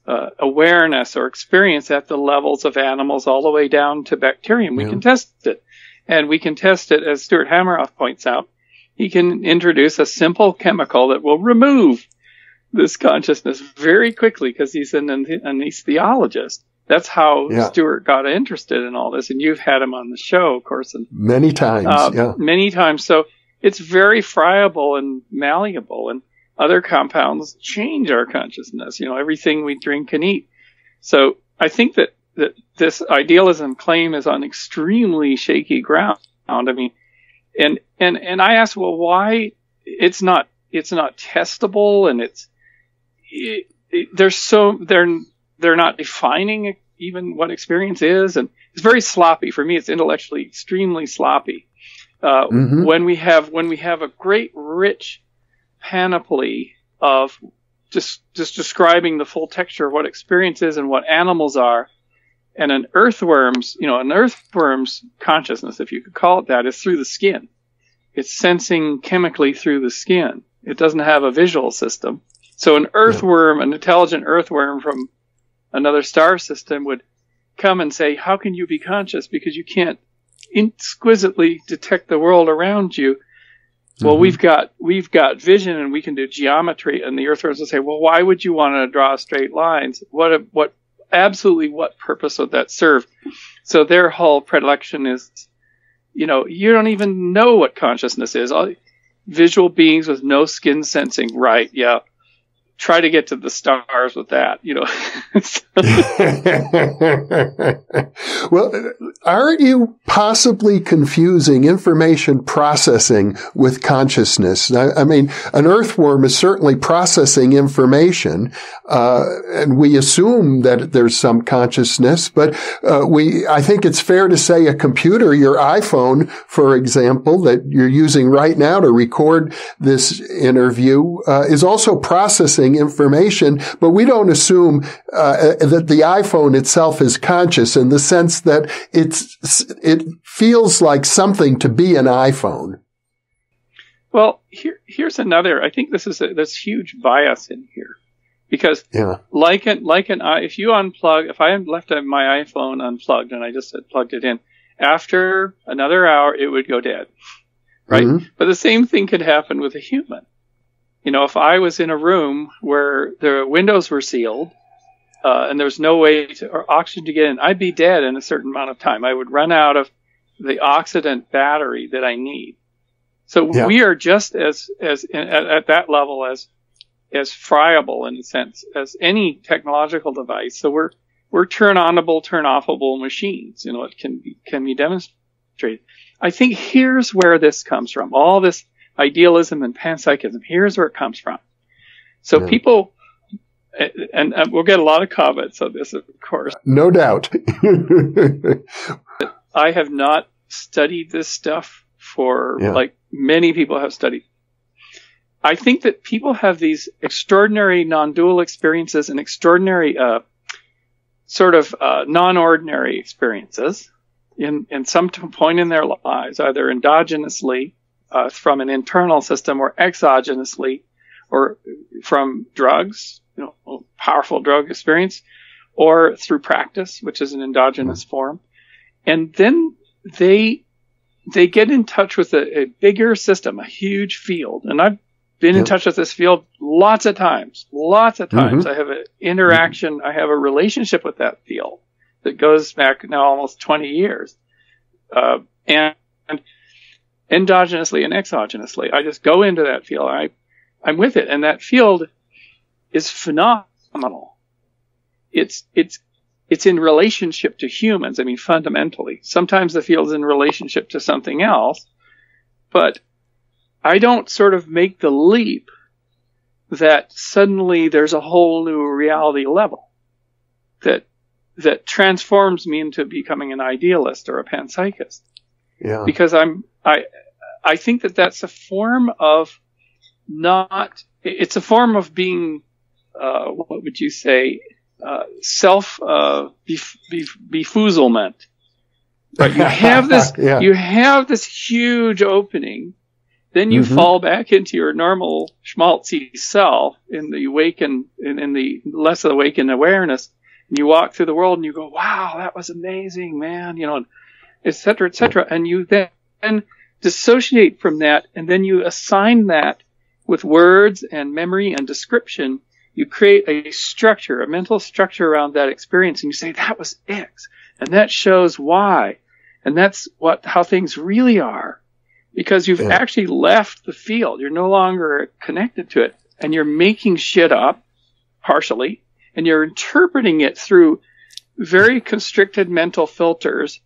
uh, awareness or experience at the levels of animals all the way down to bacterium. We yeah. can test it. And we can test it, as Stuart Hameroff points out. He can introduce a simple chemical that will remove this consciousness very quickly because he's an, an anesthesiologist. That's how yeah. Stuart got interested in all this. And you've had him on the show, of course. And, many times. Uh, yeah. Many times. So it's very friable and malleable. And other compounds change our consciousness, you know, everything we drink and eat. So I think that, that this idealism claim is on extremely shaky ground. I mean, and, and, and I asked, well, why it's not, it's not testable, and it's, it, it, there's so, they're, they're not defining even what experience is. And it's very sloppy. For me, it's intellectually extremely sloppy. Uh, mm-hmm. when we have, when we have a great rich panoply of just, just describing the full texture of what experience is and what animals are. And an earthworm's, you know, an earthworm's consciousness, if you could call it that, is through the skin. It's sensing chemically through the skin. It doesn't have a visual system. So an earthworm, an intelligent earthworm from another star system would come and say, how can you be conscious? Because you can't exquisitely detect the world around you. Well, mm-hmm. we've got, we've got vision, and we can do geometry. And the earthworms will say, well, why would you want to draw straight lines? What, a, what, absolutely what purpose would that serve? So their whole predilection is, you know, you don't even know what consciousness is. All visual beings with no skin sensing, right? Yeah. Try to get to the stars with that, you know. Well, aren't you possibly confusing information processing with consciousness? I, I mean, an earthworm is certainly processing information, uh, and we assume that there's some consciousness, but uh, we, I think it's fair to say a computer, your iPhone, for example, that you're using right now to record this interview, uh, is also processing information, but we don't assume uh, that the iPhone itself is conscious in the sense that it's it feels like something to be an iPhone. Well, here, here's another. I think this is a, there's huge bias in here, because yeah. like an like an if you unplug, if I left my iPhone unplugged and I just plugged it in, after another hour it would go dead, right? Mm-hmm. But the same thing could happen with a human. You know, if I was in a room where the windows were sealed uh, and there was no way to, or oxygen to get in, I'd be dead in a certain amount of time. I would run out of the oxidant battery that I need. So yeah. we are just as as in, at, at that level as as friable in a sense as any technological device. So we're we're turn onable, turn offable machines. You know, it can be, can be demonstrated. I think here's where this comes from. All this idealism and panpsychism, here's where it comes from. So yeah. people, and, and we'll get a lot of comments on this, of course. No doubt. I have not studied this stuff for, yeah. like many people have studied. I think that people have these extraordinary non-dual experiences and extraordinary uh, sort of uh, non-ordinary experiences in, in some point in their lives, either endogenously, Uh, from an internal system, or exogenously, or from drugs, you know, powerful drug experience, or through practice, which is an endogenous form. And then they they get in touch with a, a bigger system, a huge field. And I've been yeah. in touch with this field lots of times, lots of times. Mm-hmm. I have an interaction, mm-hmm. I have a relationship with that field that goes back now almost twenty years. Uh, and, and endogenously and exogenously. I just go into that field. I, I'm with it. And that field is phenomenal. It's, it's, it's in relationship to humans. I mean, fundamentally, sometimes the field's in relationship to something else, but I don't sort of make the leap that suddenly there's a whole new reality level that, that transforms me into becoming an idealist or a panpsychist. Yeah. Because I'm, I, I think that that's a form of not, it's a form of being, uh, what would you say, uh, self, uh, bef- bef- befoozlement. Right? You have this, yeah. you have this huge opening, then you mm-hmm. fall back into your normal schmaltzy self in the awakened, in, in the less awakened awareness, and you walk through the world and you go, wow, that was amazing, man, you know, and et cetera, et cetera. And you then, and dissociate from that, and then you assign that with words and memory and description you create a structure, a mental structure around that experience, and you say, that was X, and that shows Y, and that's what how things really are, because you've yeah. actually left the field. You're no longer connected to it, and you're making shit up, partially, and you're interpreting it through very constricted mental filters,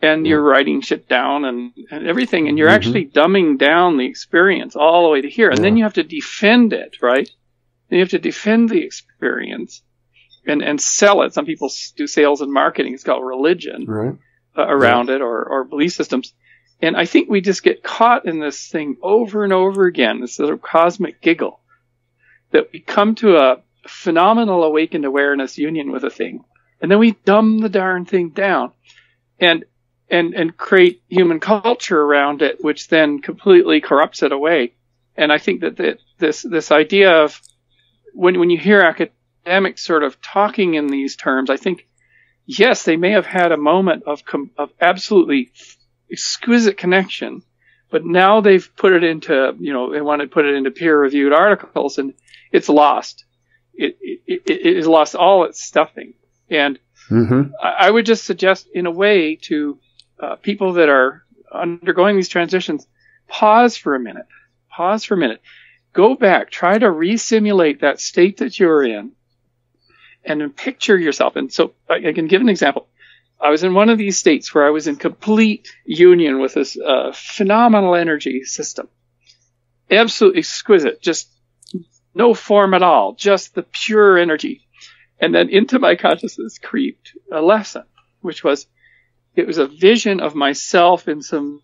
and you're writing shit down and, and everything, and you're mm-hmm. actually dumbing down the experience all the way to here. And yeah. then you have to defend it, right? And you have to defend the experience and, and sell it. Some people do sales and marketing. It's called religion right. uh, around yeah. it, or, or belief systems. And I think we just get caught in this thing over and over again, this sort of cosmic giggle, that we come to a phenomenal awakened awareness union with a thing, and then we dumb the darn thing down and and and create human culture around it, which then completely corrupts it away. And I think that the, this this idea of when when you hear academics sort of talking in these terms, I think, yes, they may have had a moment of com- of absolutely exquisite connection, but now they've put it into, you know, they want to put it into peer-reviewed articles, and it's lost. It it, it has lost all its stuffing. And mm-hmm. I, I would just suggest, in a way, to uh, people that are undergoing these transitions, pause for a minute. Pause for a minute. Go back. Try to re-simulate that state that you're in, and then picture yourself. And so I, I can give an example. I was in one of these states where I was in complete union with this uh, phenomenal energy system. Absolutely exquisite. Just no form at all. Just the pure energy. And then into my consciousness creeped a lesson, which was, it was a vision of myself in some,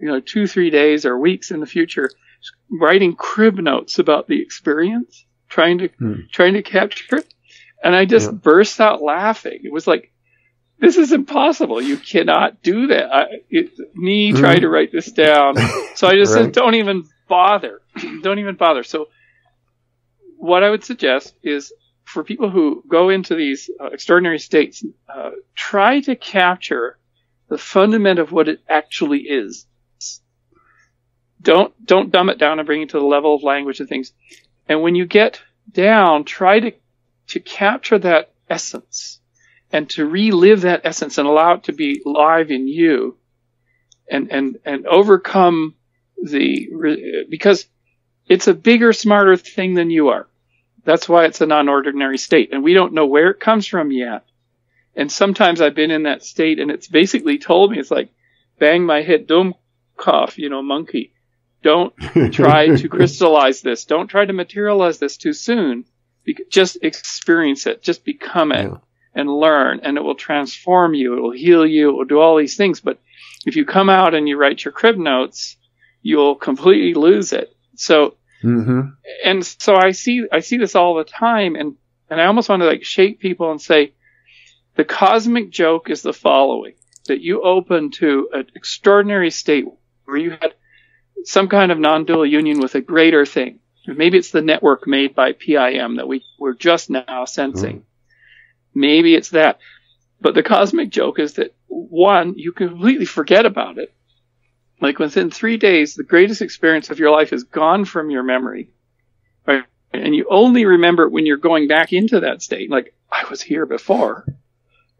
you know, two, three days or weeks in the future, writing crib notes about the experience, trying to, mm. trying to capture it. And I just yeah. burst out laughing. It was like, this is impossible. You cannot do that. I, it, me mm. trying to write this down. So I just right. said, don't even bother. Don't even bother. So what I would suggest is, for people who go into these uh, extraordinary states, uh, try to capture the fundament of what it actually is. Don't don't dumb it down and bring it to the level of language and things. And when you get down, try to to capture that essence and to relive that essence and allow it to be live in you, and and and overcome the, because it's a bigger, smarter thing than you are. That's why it's a non-ordinary state, and we don't know where it comes from yet. And sometimes I've been in that state, and it's basically told me, it's like, bang my head, dumb cough, you know, monkey. Don't try to crystallize this. Don't try to materialize this too soon. Be- just experience it. Just become it yeah. and learn, and it will transform you. It will heal you. It will do all these things. But if you come out and you write your crib notes, you'll completely lose it. So... Mm-hmm. And so I see, I see this all the time, and, and I almost want to like shake people and say, the cosmic joke is the following: that you open to an extraordinary state where you had some kind of non-dual union with a greater thing. Maybe it's the network made by P I M that we we're just now sensing. Mm-hmm. Maybe it's that. But the cosmic joke is that, one, you completely forget about it. Like, within three days, the greatest experience of your life is gone from your memory, right? And you only remember it when you're going back into that state. Like, I was here before,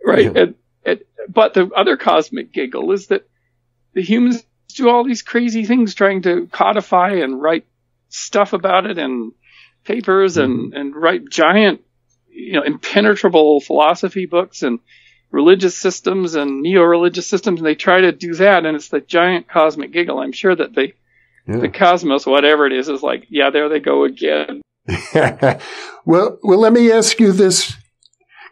right? Yeah. And, and, but the other cosmic giggle is that the humans do all these crazy things, trying to codify and write stuff about it in papers mm-hmm. and, and write giant, you know, impenetrable philosophy books and religious systems and neo-religious systems, and they try to do that, and it's the giant cosmic giggle. I'm sure that they, yeah. the cosmos, whatever it is, is like, yeah, there they go again. well, well, let me ask you this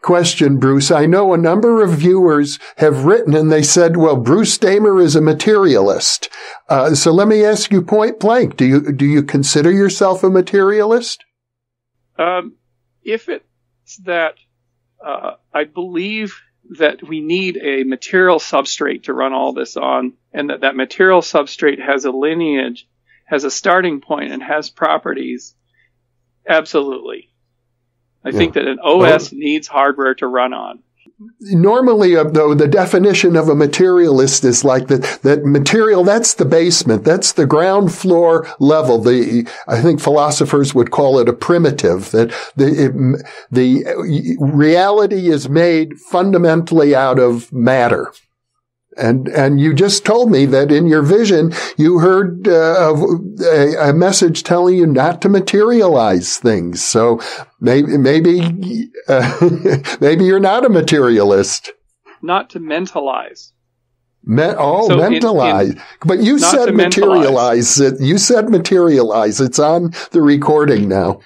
question, Bruce. I know a number of viewers have written, and they said, well, Bruce Damer is a materialist. Uh, so let me ask you point blank. Do you, do you consider yourself a materialist? Um, if it's that uh, I believe that we need a material substrate to run all this on, and that that material substrate has a lineage, has a starting point, and has properties. Absolutely. I yeah. think that an O S oh. needs hardware to run on. Normally, though, the definition of a materialist is like that, that material, that's the basement, that's the ground floor level. The, I think philosophers would call it a primitive, that the, it, the reality is made fundamentally out of matter. And, and you just told me that in your vision, you heard uh, a, a message telling you not to materialize things. So maybe, maybe, uh, maybe you're not a materialist. Not to mentalize. Me- oh, so mentalize. In, in, but you said materialize. Mentalize. You said materialize. It's on the recording now.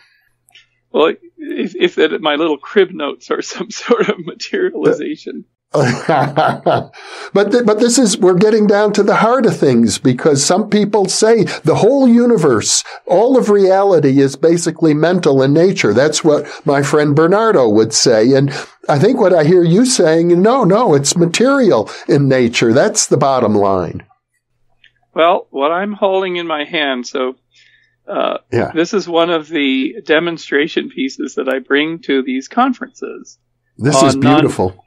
Well, if, if that, my little crib notes are some sort of materialization. Uh, but th- but this is, we're getting down to the heart of things, because some people say the whole universe, all of reality is basically mental in nature. That's what my friend Bernardo would say. And I think what I hear you saying, no, no, it's material in nature. That's the bottom line. Well, what I'm holding in my hand, so uh, yeah. This is one of the demonstration pieces that I bring to these conferences. This is beautiful. Non-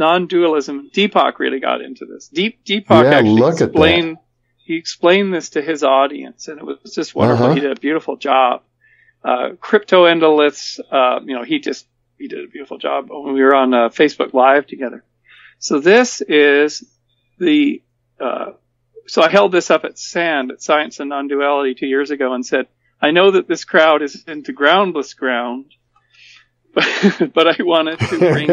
Non-dualism. Deepak really got into this. Deep, Deepak yeah, actually look explained, at that. He explained this to his audience, and it was just wonderful. Uh-huh. He did a beautiful job. Uh, crypto-endoliths, uh, you know, he just, he did a beautiful job when we were on uh, Facebook Live together. So this is the, uh, so I held this up at SAND, at Science and Non-Duality, two years ago, and said, I know that this crowd is into groundless ground, but, but I wanted to bring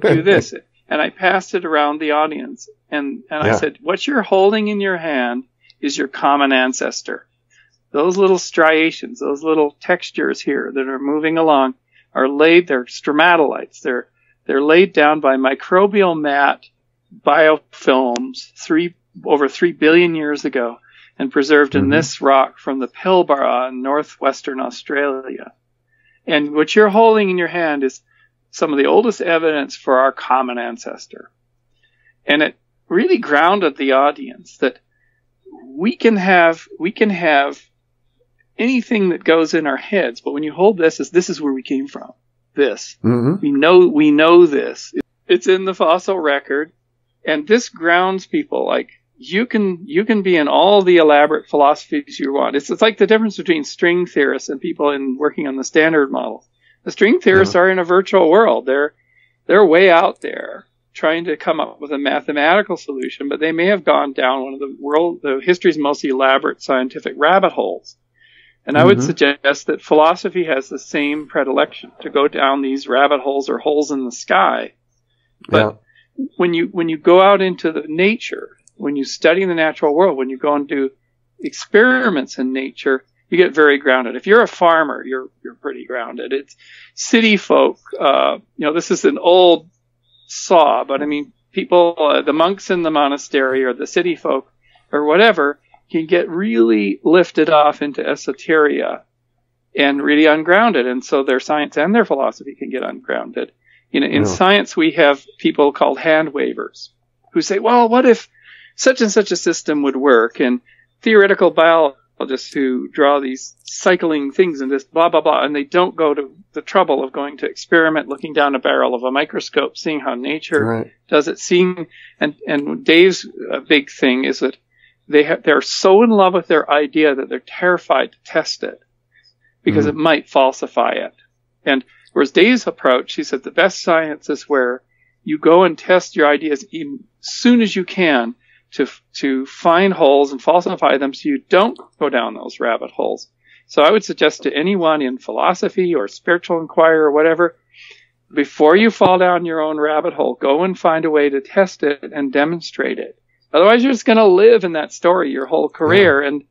to this. And I passed it around the audience, and, and yeah. I said, what you're holding in your hand is your common ancestor. Those little striations, those little textures here that are moving along are laid, they're stromatolites. They're, they're laid down by microbial mat biofilms three, over three billion years ago and preserved mm-hmm. in this rock from the Pilbara in northwestern Australia. And what you're holding in your hand is some of the oldest evidence for our common ancestor. And it really grounded the audience that we can have, we can have anything that goes in our heads, but when you hold this, is this is where we came from. This. Mm-hmm. We know, we know this. It's in the fossil record. And this grounds people like you can, you can be in all the elaborate philosophies you want. It's, it's like the difference between string theorists and people in working on the standard model. The string theorists yeah. are in a virtual world. They're they're way out there trying to come up with a mathematical solution, but they may have gone down one of the world, the history's most elaborate scientific rabbit holes. And mm-hmm. I would suggest that philosophy has the same predilection to go down these rabbit holes or holes in the sky. But yeah. when you when you go out into the nature, when you study the natural world, when you go and do experiments in nature, you get very grounded. If you're a farmer, you're you're pretty grounded. It's city folk. Uh, you know, this is an old saw, but I mean, people, uh, the monks in the monastery or the city folk or whatever, can get really lifted off into esoteria and really ungrounded. And so their science and their philosophy can get ungrounded. You know, in yeah. science, we have people called hand wavers who say, "Well, what if such and such a system would work?" And theoretical biology. Just to draw these cycling things and just blah, blah, blah. And they don't go to the trouble of going to experiment, looking down a barrel of a microscope, seeing how nature right. does it. Seeing, and, and Dave's uh, big thing is that they ha- they're so in love with their idea that they're terrified to test it because mm. it might falsify it. And whereas Dave's approach, he said the best science is where you go and test your ideas as soon as you can to to find holes and falsify them so you don't go down those rabbit holes. So I would suggest to anyone in philosophy or spiritual inquiry or whatever, before you fall down your own rabbit hole, go and find a way to test it and demonstrate it. Otherwise, you're just going to live in that story your whole career. Yeah. And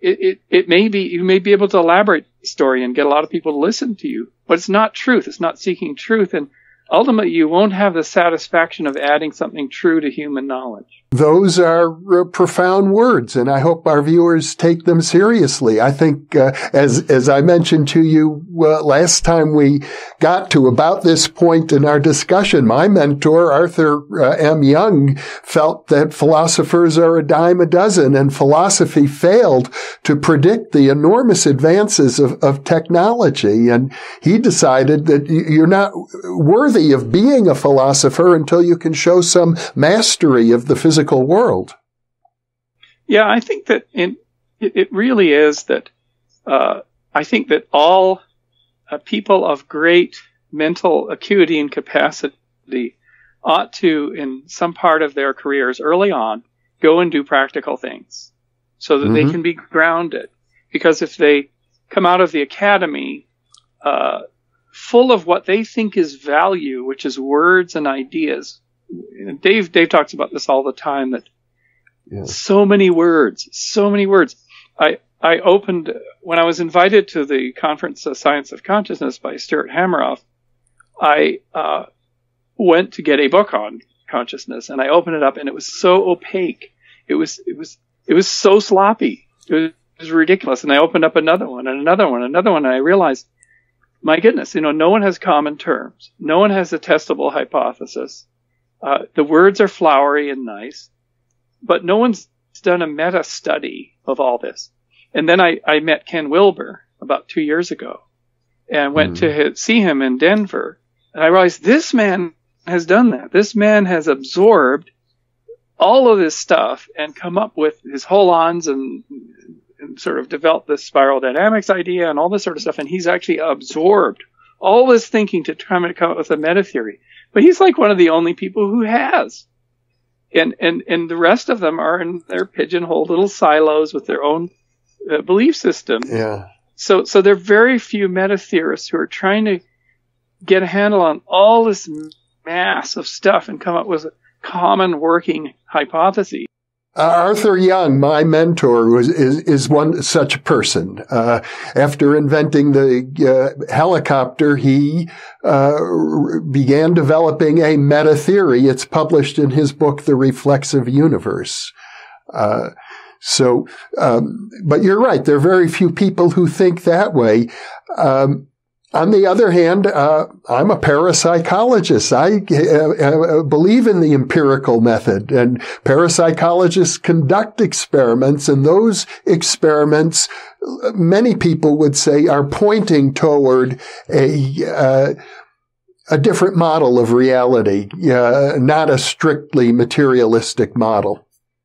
it, it, it may be, you may be able to elaborate the story and get a lot of people to listen to you, but it's not truth. It's not seeking truth. And ultimately, you won't have the satisfaction of adding something true to human knowledge. Those are uh, profound words, and I hope our viewers take them seriously. I think, uh, as as I mentioned to you uh, last time we got to about this point in our discussion, my mentor, Arthur uh, M. Young, felt that philosophers are a dime a dozen, and philosophy failed to predict the enormous advances of, of technology. And he decided that you're not worthy of being a philosopher until you can show some mastery of the physical world. Yeah, I think that in, it, it really is that uh, I think that all uh, people of great mental acuity and capacity ought to, in some part of their careers early on, go and do practical things so that mm-hmm. they can be grounded. Because if they come out of the academy uh, full of what they think is value, which is words and ideas, Dave Dave talks about this all the time, that yeah. so many words, so many words. I, I opened, when I was invited to the conference uh, Science of Consciousness by Stuart Hameroff, I uh, went to get a book on consciousness, and I opened it up, and it was so opaque. It was, it was, it was so sloppy. It was, it was ridiculous. And I opened up another one and another one, another one, and I realized, my goodness, you know, no one has common terms. No one has a testable hypothesis. Uh, the words are flowery and nice, but no one's done a meta study of all this. And then I, I met Ken Wilber about two years ago and went mm-hmm. to his, see him in Denver. And I realized this man has done that. This man has absorbed all of this stuff and come up with his holons and, and sort of developed this spiral dynamics idea and all this sort of stuff. And he's actually absorbed all this thinking to try to come up with a meta theory. But he's like one of the only people who has. And, and, and the rest of them are in their pigeonhole little silos with their own uh, belief system. Yeah. So, so there are very few meta-theorists who are trying to get a handle on all this mass of stuff and come up with a common working hypothesis. Uh, Arthur Young, my mentor, was, is, is one such person. Uh, after inventing the uh, helicopter, he uh, began developing a meta theory. It's published in his book, The Reflexive Universe. Uh, so, um, but you're right. There are very few people who think that way. Um, On the other hand, uh, I'm a parapsychologist. I uh, uh, believe in the empirical method, and parapsychologists conduct experiments, and those experiments, many people would say, are pointing toward a uh, a different model of reality, uh, not a strictly materialistic model.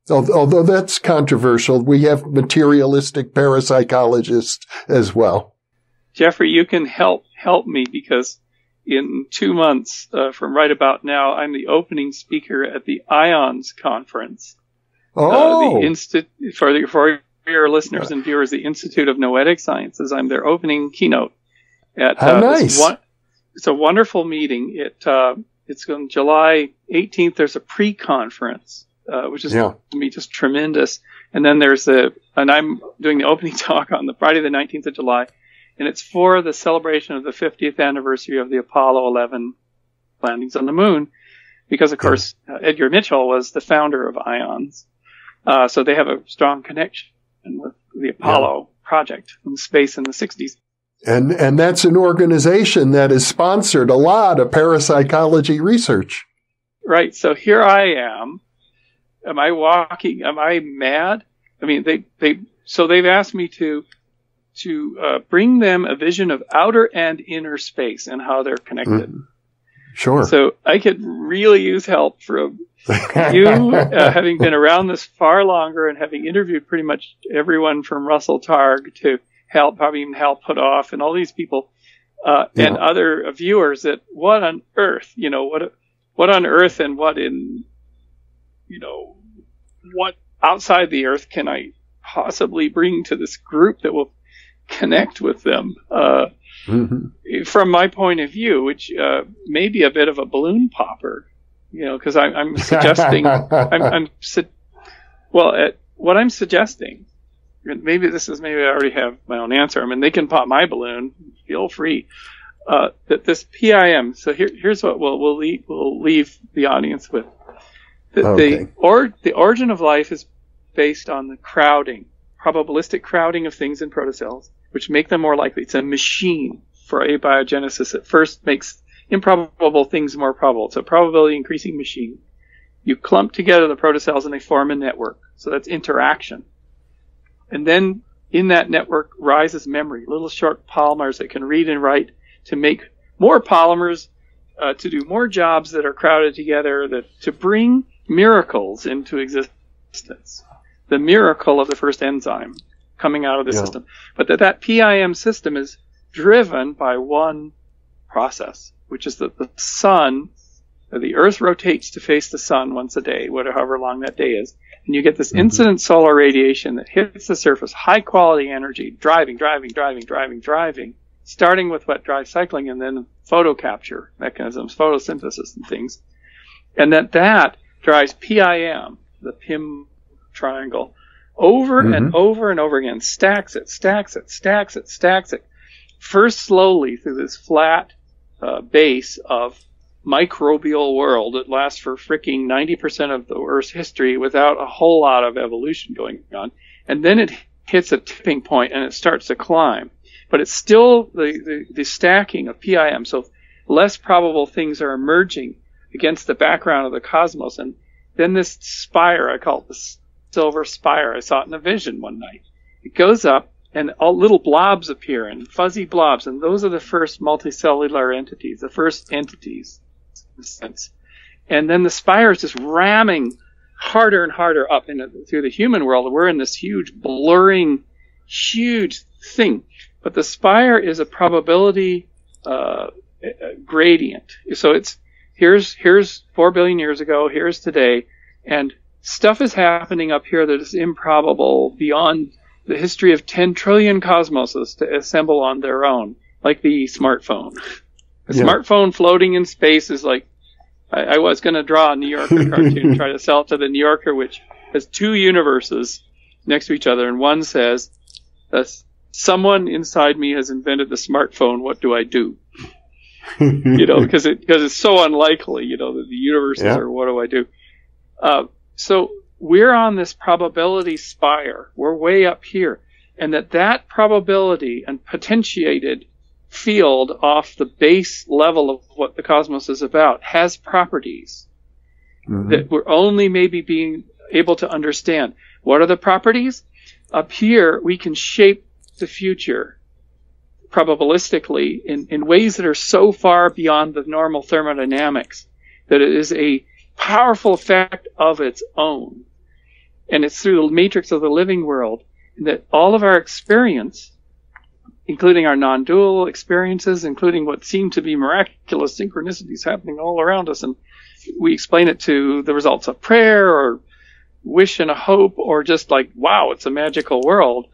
Although that's controversial, we have materialistic parapsychologists as well. Jeffrey, you can help help me, because in two months uh, from right about now, I'm the opening speaker at the IONS conference. Oh, uh, the Insti- for, the, for your listeners and viewers, the Institute of Noetic Sciences. I'm their opening keynote. At, How uh, nice! One- it's a wonderful meeting. It uh, it's on July eighteenth. There's a pre-conference, uh, which is yeah. to me just tremendous. And then there's a and I'm doing the opening talk on the Friday the nineteenth of July. And it's for the celebration of the fiftieth anniversary of the Apollo eleven landings on the moon, because, of course, uh, Edgar Mitchell was the founder of IONS. Uh, so they have a strong connection with the Apollo yeah. project in space in the sixties. And and that's an organization that has sponsored a lot of parapsychology research. Right. So here I am. Am I walking? Am I mad? I mean, they, they so they've asked me to... to uh, bring them a vision of outer and inner space and how they're connected. Mm. Sure. So I could really use help from you, uh, having been around this far longer and having interviewed pretty much everyone from Russell Targ to Hal, probably even Hal Putoff and all these people uh, yeah. and other viewers. That what on earth, you know, what what on earth and what in, you know, what outside the earth can I possibly bring to this group that will connect with them uh, mm-hmm. from my point of view, which uh, may be a bit of a balloon popper, you know, because I'm, I'm suggesting, I'm, I'm su- well, at, what I'm suggesting, maybe this is, maybe I already have my own answer. I mean, they can pop my balloon, feel free. Uh, that this P I M. So here, here's what we'll we'll leave, we'll leave the audience with. The, okay. the, or, the origin of life is based on the crowding, probabilistic crowding of things in protocells, which make them more likely. It's a machine for abiogenesis that first makes improbable things more probable. It's a probability increasing machine. You clump together the protocells and they form a network. So that's interaction. And then in that network rises memory, little short polymers that can read and write to make more polymers, uh, to do more jobs that are crowded together, that to bring miracles into existence. The miracle of the first enzyme coming out of the yeah. system. But that, that P I M system is driven by one process, which is that the sun, the Earth rotates to face the sun once a day, whatever, however long that day is. And you get this mm-hmm. incident solar radiation that hits the surface, high quality energy, driving, driving, driving, driving, driving, starting with wet dry cycling and then photo capture mechanisms, photosynthesis and things. And that that drives P I M, the P I M triangle, over mm-hmm. and over and over again, stacks it, stacks it, stacks it, stacks it, first slowly through this flat uh, base of microbial world that lasts for freaking ninety percent of the Earth's history without a whole lot of evolution going on. And then it hits a tipping point and it starts to climb. But it's still the, the, the stacking of P I M. So less probable things are emerging against the background of the cosmos. And then this spire, I call it the silver spire. I saw it in a vision one night. It goes up and all little blobs appear, and fuzzy blobs. And those are the first multicellular entities, the first entities. Sense. And then the spire is just ramming harder and harder up into, through the human world. We're in this huge, blurring, huge thing. But the spire is a probability uh, gradient. So it's here's here's four billion years ago, here's today, and stuff is happening up here that is improbable beyond the history of ten trillion cosmoses to assemble on their own, like the smartphone. A yeah. smartphone floating in space is like, I, I was going to draw a New Yorker cartoon and try to sell it to the New Yorker, which has two universes next to each other. And one says, someone inside me has invented the smartphone. What do I do? You know, because it, because it's so unlikely, you know, that the universes yeah. are, what do I do? Uh, so we're on this probability spire. We're way up here. And that that probability and potentiated field off the base level of what the cosmos is about has properties mm-hmm. that we're only maybe being able to understand. What are the properties? Up here, we can shape the future probabilistically in, in ways that are so far beyond the normal thermodynamics that it is a powerful effect of its own. And it's through the matrix of the living world that all of our experience, including our non-dual experiences, including what seem to be miraculous synchronicities happening all around us. And we explain it to the results of prayer or wish and a hope or just like, wow, it's a magical world.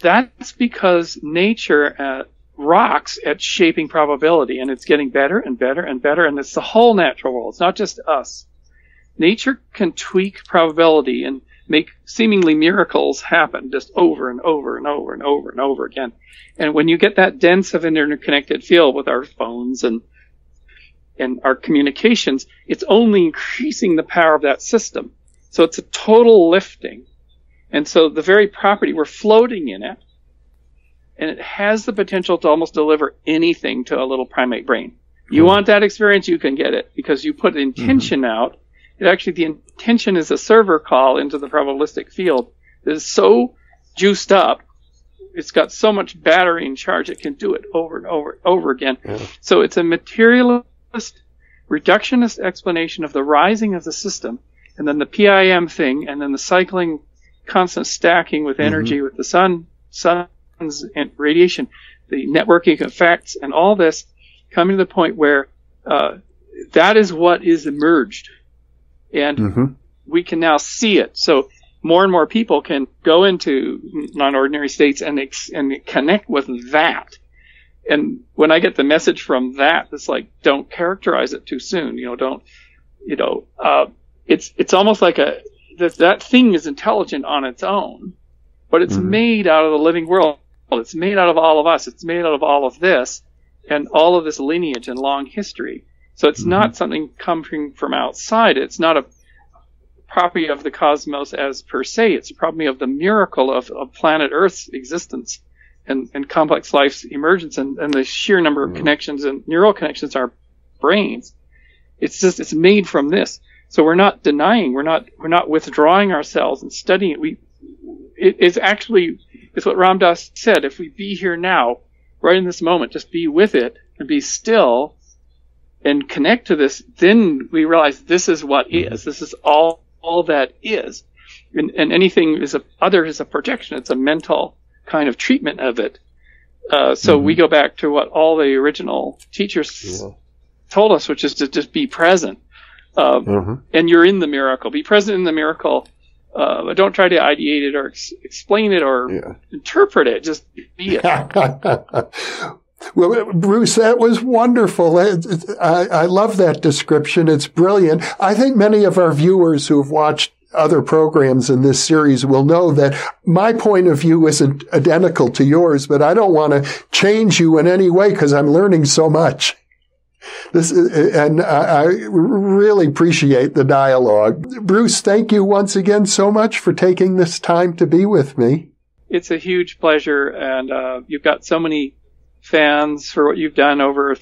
That's because nature uh, rocks at shaping probability, and it's getting better and better and better. And it's the whole natural world. It's not just us. Nature can tweak probability and make seemingly miracles happen just over and over and over and over and over again. And when you get that dense of an interconnected field with our phones and and our communications, it's only increasing the power of that system. So it's a total lifting. And so the very property, we're floating in it, and it has the potential to almost deliver anything to a little primate brain. You mm-hmm. want that experience, you can get it, because you put intention mm-hmm. out. It actually, the intention is a server call into the probabilistic field that is so juiced up. It's got so much battery and charge, it can do it over and over and over again. Yeah. So it's a materialist, reductionist explanation of the rising of the system, and then the P I M thing, and then the cycling, constant stacking with energy, mm-hmm. with the sun, sun's and radiation, the networking effects, and all this coming to the point where uh, that is what is emerged. And mm-hmm. we can now see it. So more and more people can go into non-ordinary states and ex- and connect with that. And when I get the message from that, it's like, don't characterize it too soon. You know, don't, you know, uh, it's it's almost like a that that thing is intelligent on its own, but it's mm-hmm. made out of the living world. It's made out of all of us. It's made out of all of this and all of this lineage and long history. So it's mm-hmm. not something coming from outside. It's not a property of the cosmos as per se. It's a problem of the miracle of, of planet Earth's existence and, and complex life's emergence and, and the sheer number of connections and neural connections in our brains. It's just, it's made from this. So we're not denying, we're not, we're not withdrawing ourselves and studying it. We, it, it's actually, it's what Ram Dass said. If we be here now, right in this moment, just be with it and be still and connect to this, then we realize this is what is. This is all, all that is. And, and anything is a, other is a projection. It's a mental kind of treatment of it. Uh, so mm-hmm. we go back to what all the original teachers yeah. told us, which is to just be present. Um, mm-hmm. And you're in the miracle. Be present in the miracle. Uh, but don't try to ideate it or ex- explain it or yeah. interpret it. Just be it. Well, Bruce, that was wonderful. I, I love that description. It's brilliant. I think many of our viewers who have watched other programs in this series will know that my point of view isn't identical to yours, but I don't want to change you in any way because I'm learning so much. This is, and I really appreciate the dialogue. Bruce, thank you once again so much for taking this time to be with me. It's a huge pleasure, and uh, you've got so many fans for what you've done over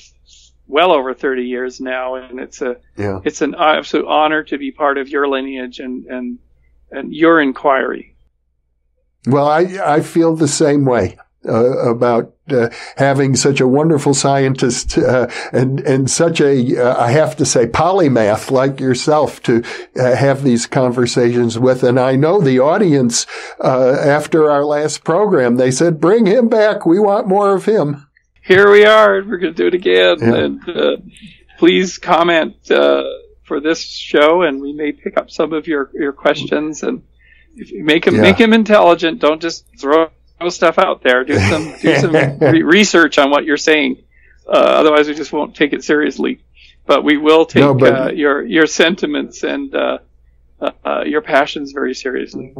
well over thirty years now, and it's a yeah. it's an absolute honor to be part of your lineage and and, and your inquiry. Well, I, I feel the same way. Uh, about uh, having such a wonderful scientist uh, and and such a uh, I have to say polymath like yourself to uh, have these conversations with, and I know the audience uh, after our last program they said bring him back, we want more of him. Here we are, we're going to do it again, yeah. and uh, please comment uh, for this show, and we may pick up some of your your questions, and if you make him yeah. make him intelligent. Don't just throw stuff out there. Do some do some re- research on what you're saying. Uh, otherwise, we just won't take it seriously. But we will take no, but... uh, your your sentiments and uh, uh, uh, your passions very seriously.